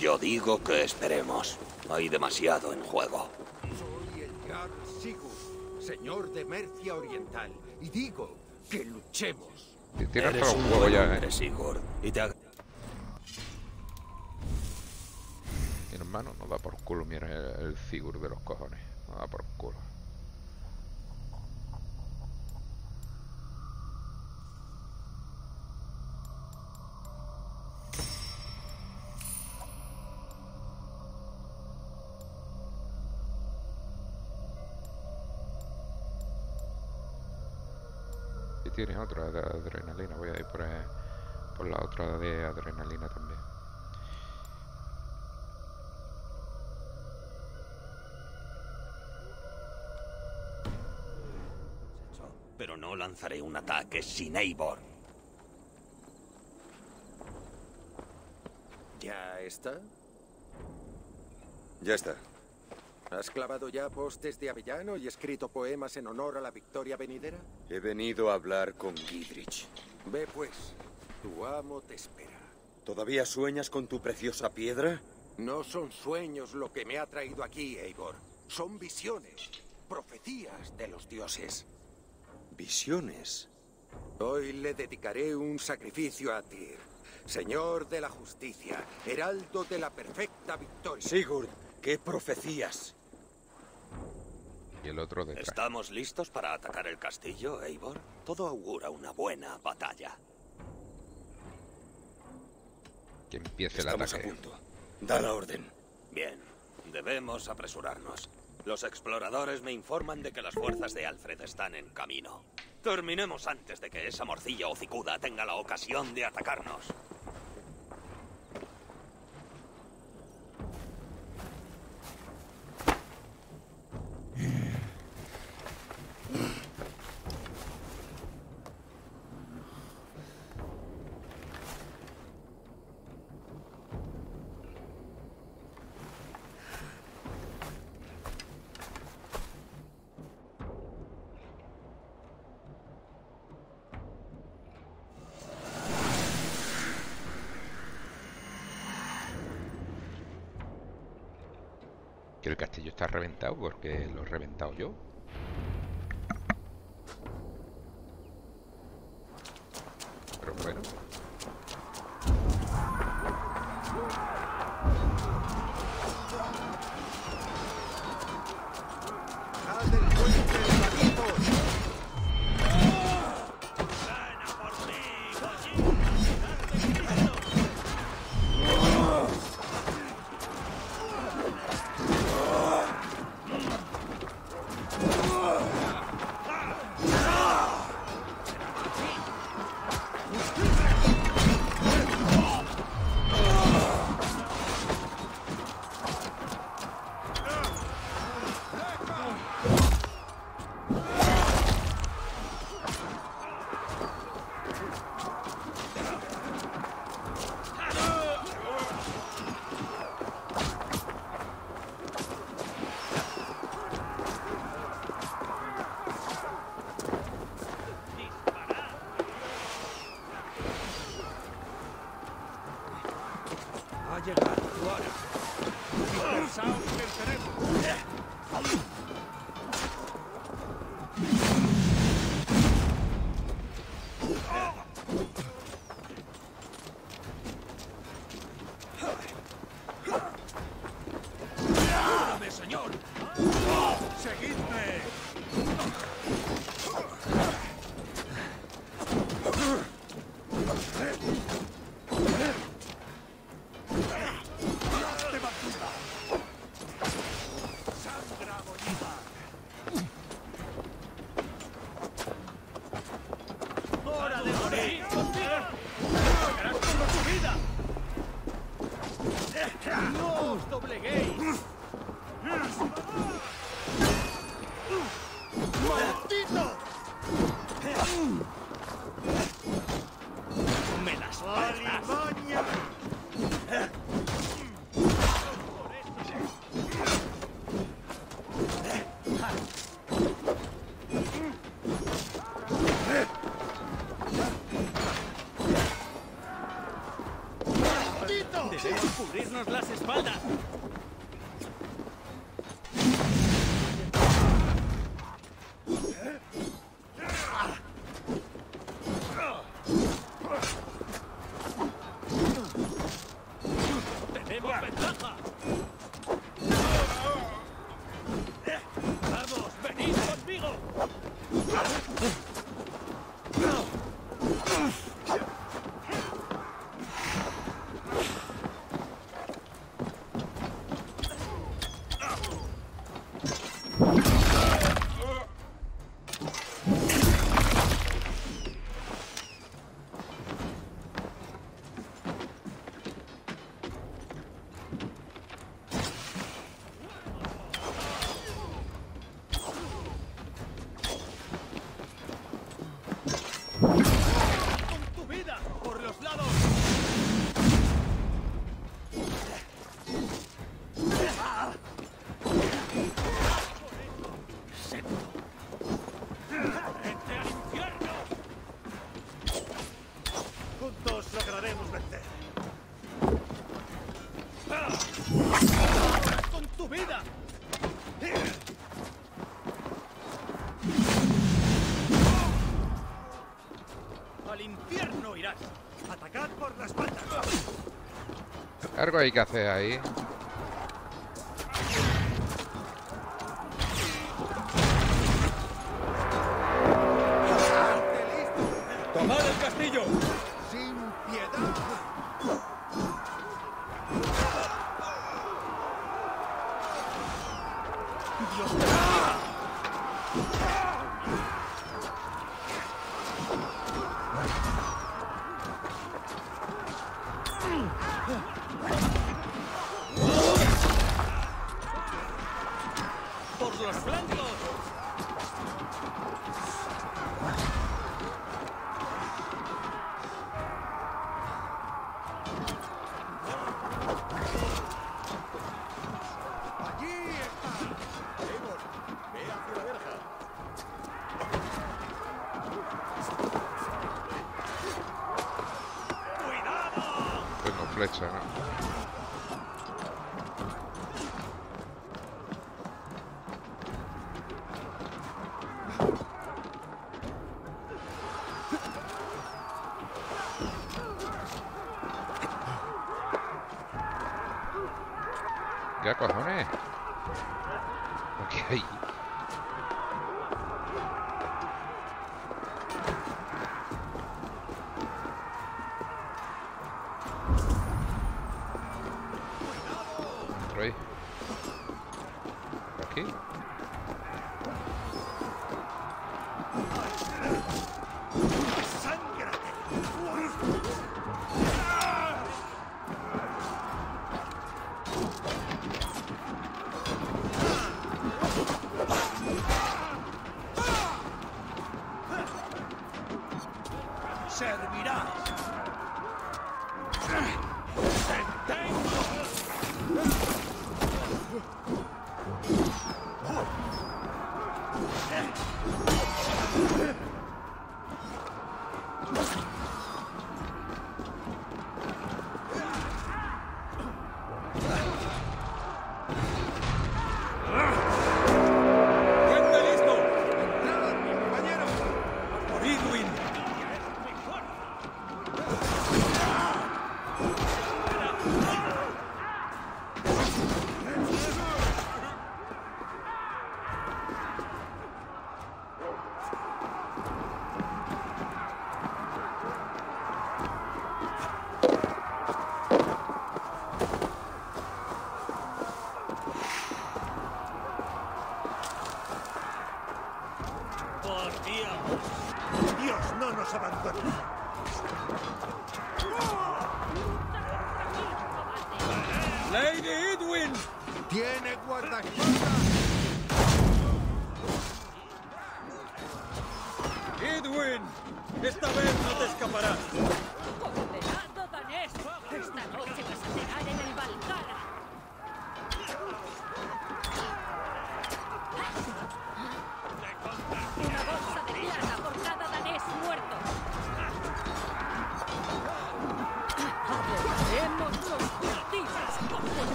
Yo digo que esperemos. Hay demasiado en juego. Soy el Gran Sigurd, señor de Mercia Oriental, y digo que luchemos. Tienes todo un juego ya, eh. Sigurd, y te Mi hermano no da por culo, mira, el, el Sigurd de los cojones. No da por culo. Tienes otra de adrenalina, voy a ir por, eh, por la otra de adrenalina también. Pero no lanzaré un ataque sin Eivor. ¿Ya está? Ya está. ¿Has clavado ya postes de avellano y escrito poemas en honor a la victoria venidera? He venido a hablar con Gidrich. Ve pues, tu amo te espera. ¿Todavía sueñas con tu preciosa piedra? No son sueños lo que me ha traído aquí, Eivor. Son visiones, profecías de los dioses. ¿Visiones? Hoy le dedicaré un sacrificio a Tyr, señor de la justicia, heraldo de la perfecta victoria. Sigurd, ¿qué profecías? Y el otro detrás. ¿Estamos listos para atacar el castillo, Eivor? Todo augura una buena batalla. Que empiece el ataque. Estamos a punto. Da la orden. Bien, debemos apresurarnos. Los exploradores me informan de que las fuerzas de Alfred están en camino. Terminemos antes de que esa morcilla hocicuda tenga la ocasión de atacarnos. El castillo está reventado porque lo he reventado yo. Pero bueno. What? Algo hay que hacer ahí. ¡Tomad el castillo! ¡Sin piedad! ¡Dios mío!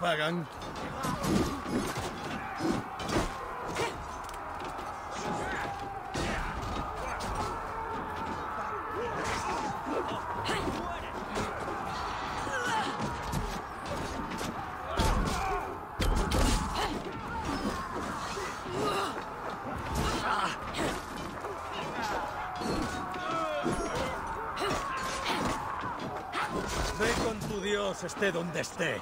Pagan. Dios esté donde esté.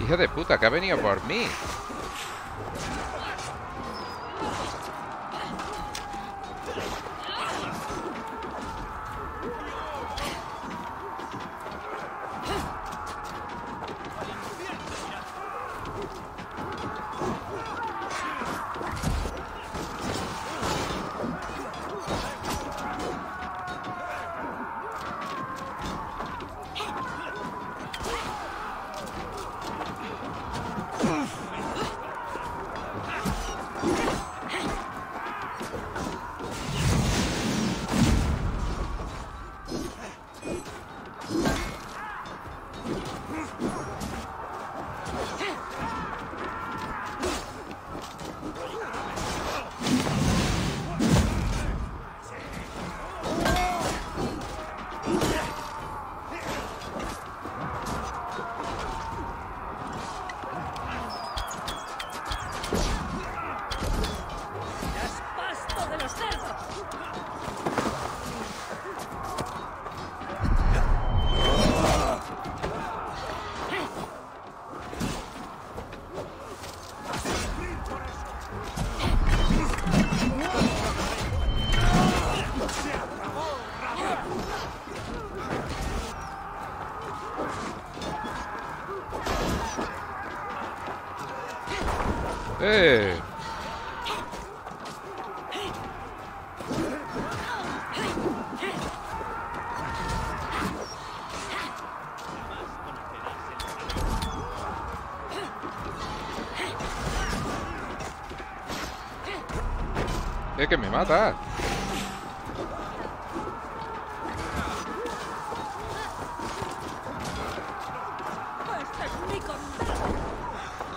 Hijo de puta, que ha venido por mí. ¡Eh! ¡Eh, que me mata!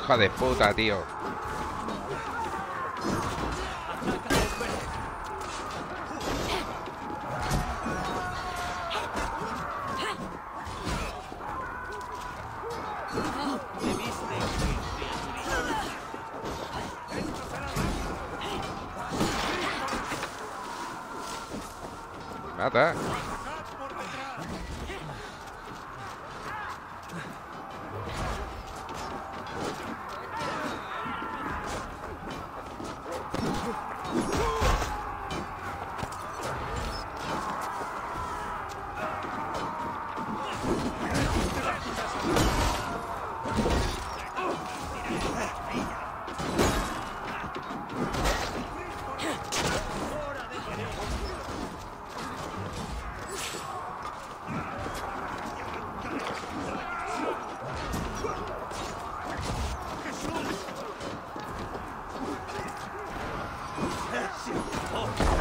¡Hija de puta, tío! Nada.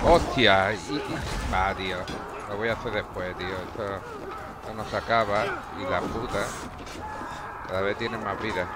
¡Hostia! Va, tío. Lo voy a hacer después, tío. Esto, esto no se acaba. Y la puta. Cada vez tiene más vida.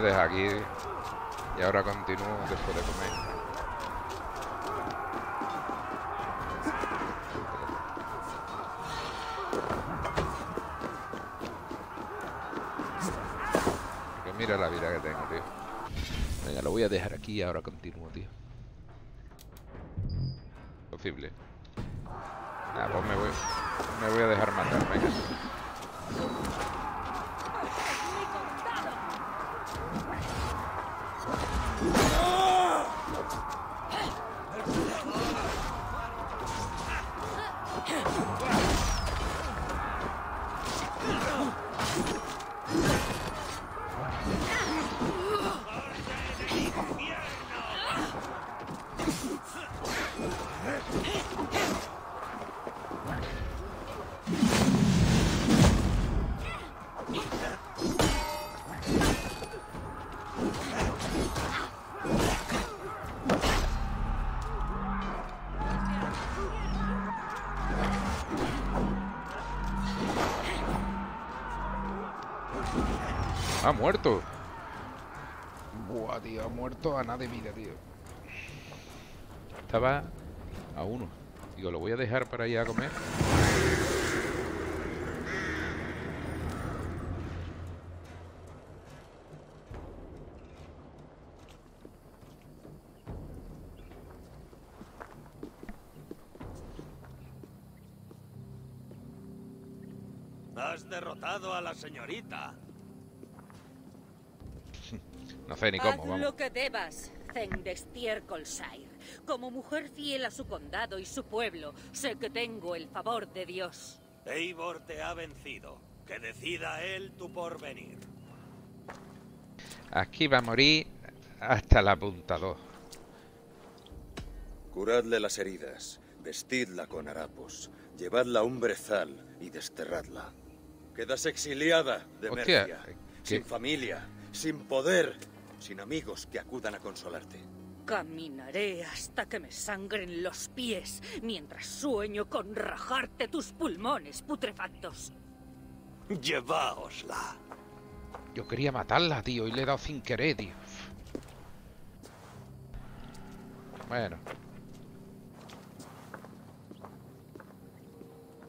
voy a dejar aquí y ahora continúo después de comer. Mira la vida que tengo, tío. Venga, lo voy a dejar aquí y ahora continúo, tío. Posible. Nada, pues me voy. Me voy a dejar matar, venga. Ha muerto. Buah, tío, ha muerto a nada de vida, tío. Estaba a uno. Digo, lo voy a dejar para ir a comer. Has derrotado a la señorita. No sé ni cómo, vamos. Haz lo que debas, Zendestiercolshire. Como mujer fiel a su condado y su pueblo, sé que tengo el favor de Dios. Eivor te ha vencido. Que decida él tu porvenir. Aquí va a morir hasta el apuntador. Curadle las heridas, vestidla con harapos, llevadla a un brezal y desterradla. Quedas exiliada de Mercia, sin familia, sin poder, sin amigos que acudan a consolarte. Caminaré hasta que me sangren los pies, mientras sueño con rajarte tus pulmones putrefactos. Lleváosla. Yo quería matarla, tío, y le he dado sin querer, tío. Bueno.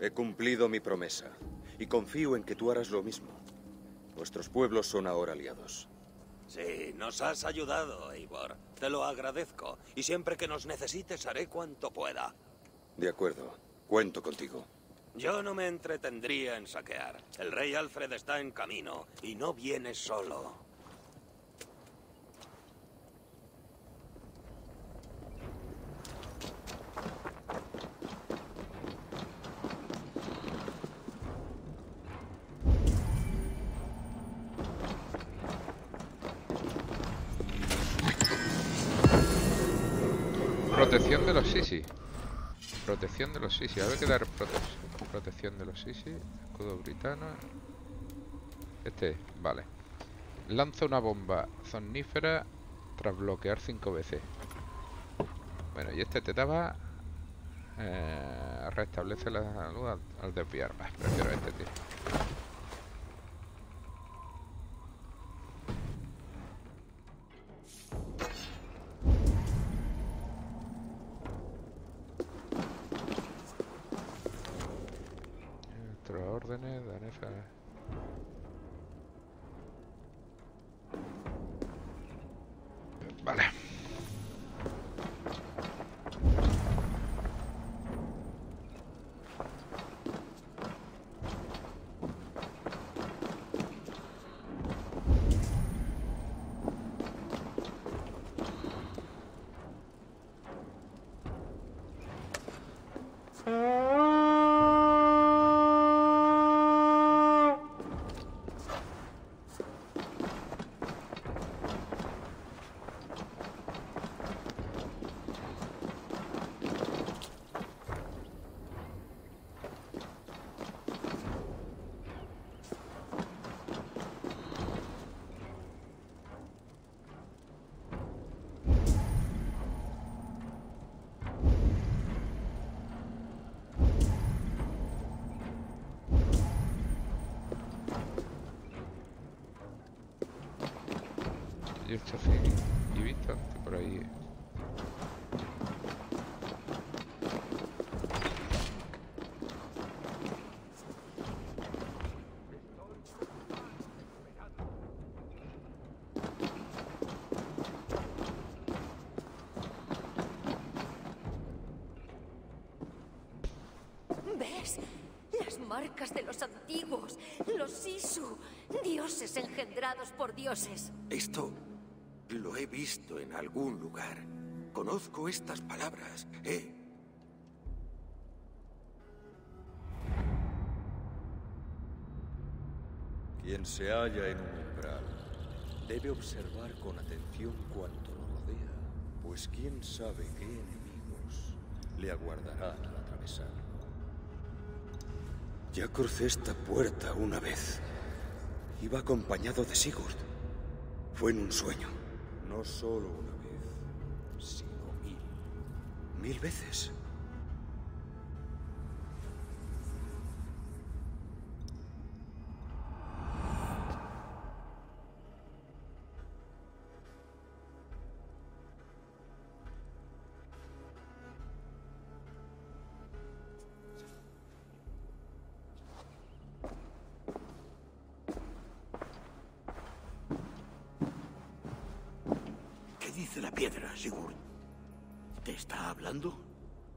He cumplido mi promesa, y confío en que tú harás lo mismo. Vuestros pueblos son ahora aliados. Sí, nos has ayudado, Eivor. Te lo agradezco. Y siempre que nos necesites haré cuanto pueda. De acuerdo. Cuento contigo. Yo no me entretendría en saquear. El rey Alfred está en camino y no viene solo. Protección de los sisi. Protección de los sisi. Habrá que dar prote protección de los sisi. Escudo britano. Este, vale. Lanza una bomba somnífera tras bloquear cinco veces. Bueno, y este te daba... Eh, restablece la salud al, al desviar. Bah, prefiero este, tío. Vale. dieciocho mil y bastante por ahí. Eh. Por dioses. Esto lo he visto en algún lugar. Conozco estas palabras, ¿eh? Quien se halla en un umbral debe observar con atención cuanto lo rodea, pues quién sabe qué enemigos le aguardarán al atravesarlo. Ya crucé esta puerta una vez. Iba acompañado de Sigurd. Fue en un sueño. No solo una vez, sino mil. ¿Mil veces?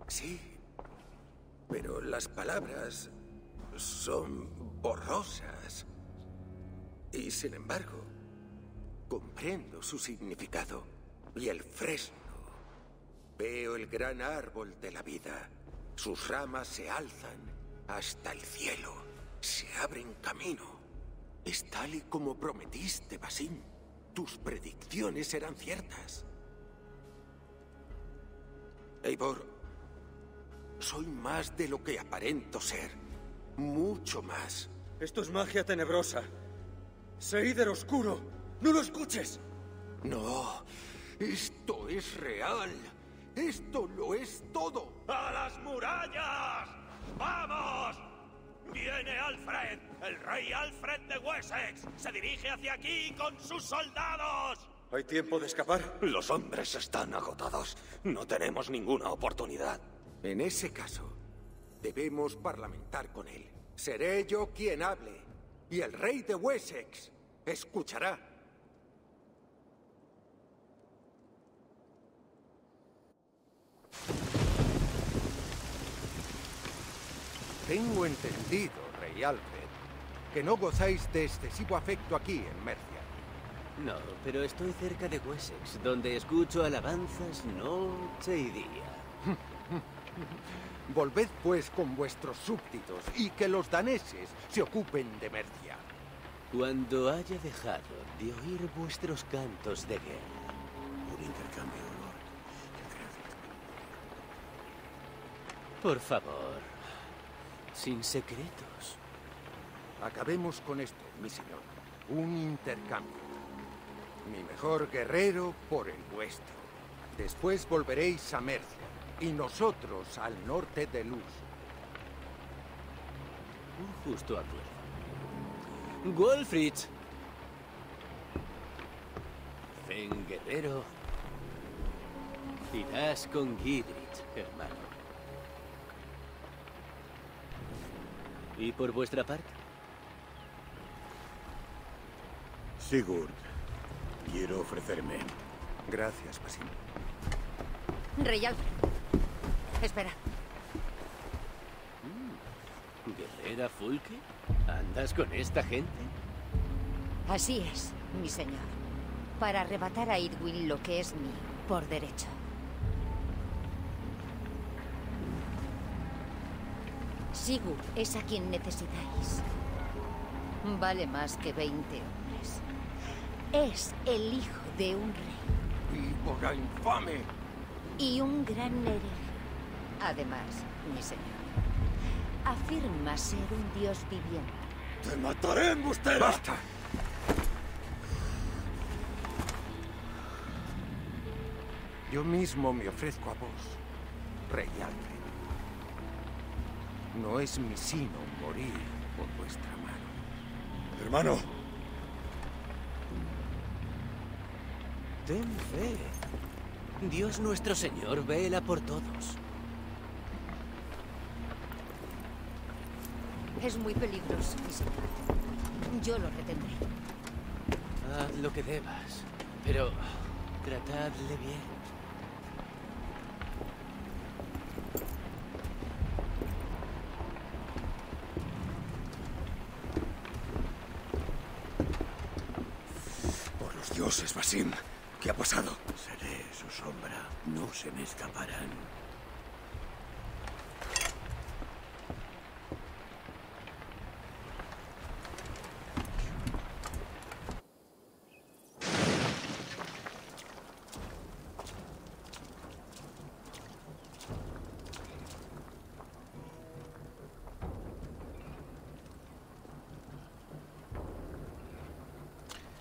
Sí, pero las palabras son borrosas y, sin embargo, comprendo su significado y el fresno. Veo el gran árbol de la vida, sus ramas se alzan hasta el cielo, se abren camino. Es tal y como prometiste, Basim, tus predicciones eran ciertas. Eivor, soy más de lo que aparento ser. Mucho más. Esto es magia tenebrosa. Seidor oscuro. ¡No lo escuches! No. Esto es real. Esto lo es todo. ¡A las murallas! ¡Vamos! Viene Alfred. El rey Alfred de Wessex. Se dirige hacia aquí con sus soldados. ¿Hay tiempo de escapar? Los hombres están agotados. No tenemos ninguna oportunidad. En ese caso, debemos parlamentar con él. Seré yo quien hable, y el rey de Wessex escuchará. Tengo entendido, rey Alfred, que no gozáis de excesivo afecto aquí en Mercia. No, pero estoy cerca de Wessex, donde escucho alabanzas noche y día. Volved, pues, con vuestros súbditos y que los daneses se ocupen de Mercia. Cuando haya dejado de oír vuestros cantos de guerra. Un intercambio, Lord. Por favor, sin secretos. Acabemos con esto, mi señor. Un intercambio. Mi mejor guerrero por el vuestro. Después volveréis a Mercia, y nosotros al norte de Luz. Un justo acuerdo. Wolfritz. Ven, guerrero. Irás con Gidrich, hermano. ¿Y por vuestra parte? Sigurd. Quiero ofrecerme. Gracias, Basim. Rey Alfred. Espera. Mm. ¿Guerrera Fulke? ¿Andas con esta gente? Así es, mi señor. Para arrebatar a Eadwyn lo que es mío, por derecho. Sigurd es a quien necesitáis. Vale más que veinte hombres. Es el hijo de un rey. ¡Víbora infame! Y un gran hereje. Además, mi señor, afirma ser un dios viviente. ¡Te mataré, embustera! ¡Basta! Yo mismo me ofrezco a vos, rey Alfred. No es mi sino morir por vuestra mano. ¡Hermano! Ten fe. Dios nuestro Señor vela por todos. Es muy peligroso, Isu. Yo lo retendré. Haz lo que debas, pero tratadle bien. Es Basim. ¿Qué ha pasado? Seré su sombra. No se me escaparán.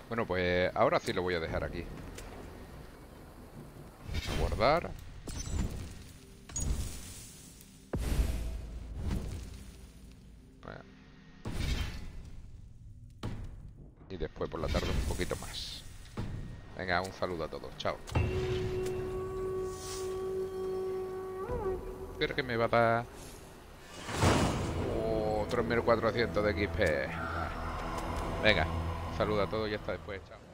Bueno, pues ahora sí lo voy a dejar aquí. Guardar. Bueno. Y después por la tarde un poquito más. Venga, un saludo a todos. Chao. Creo que me va a dar... Oh, tres mil cuatrocientos de X P. Venga. Saluda a todos y hasta después, chao.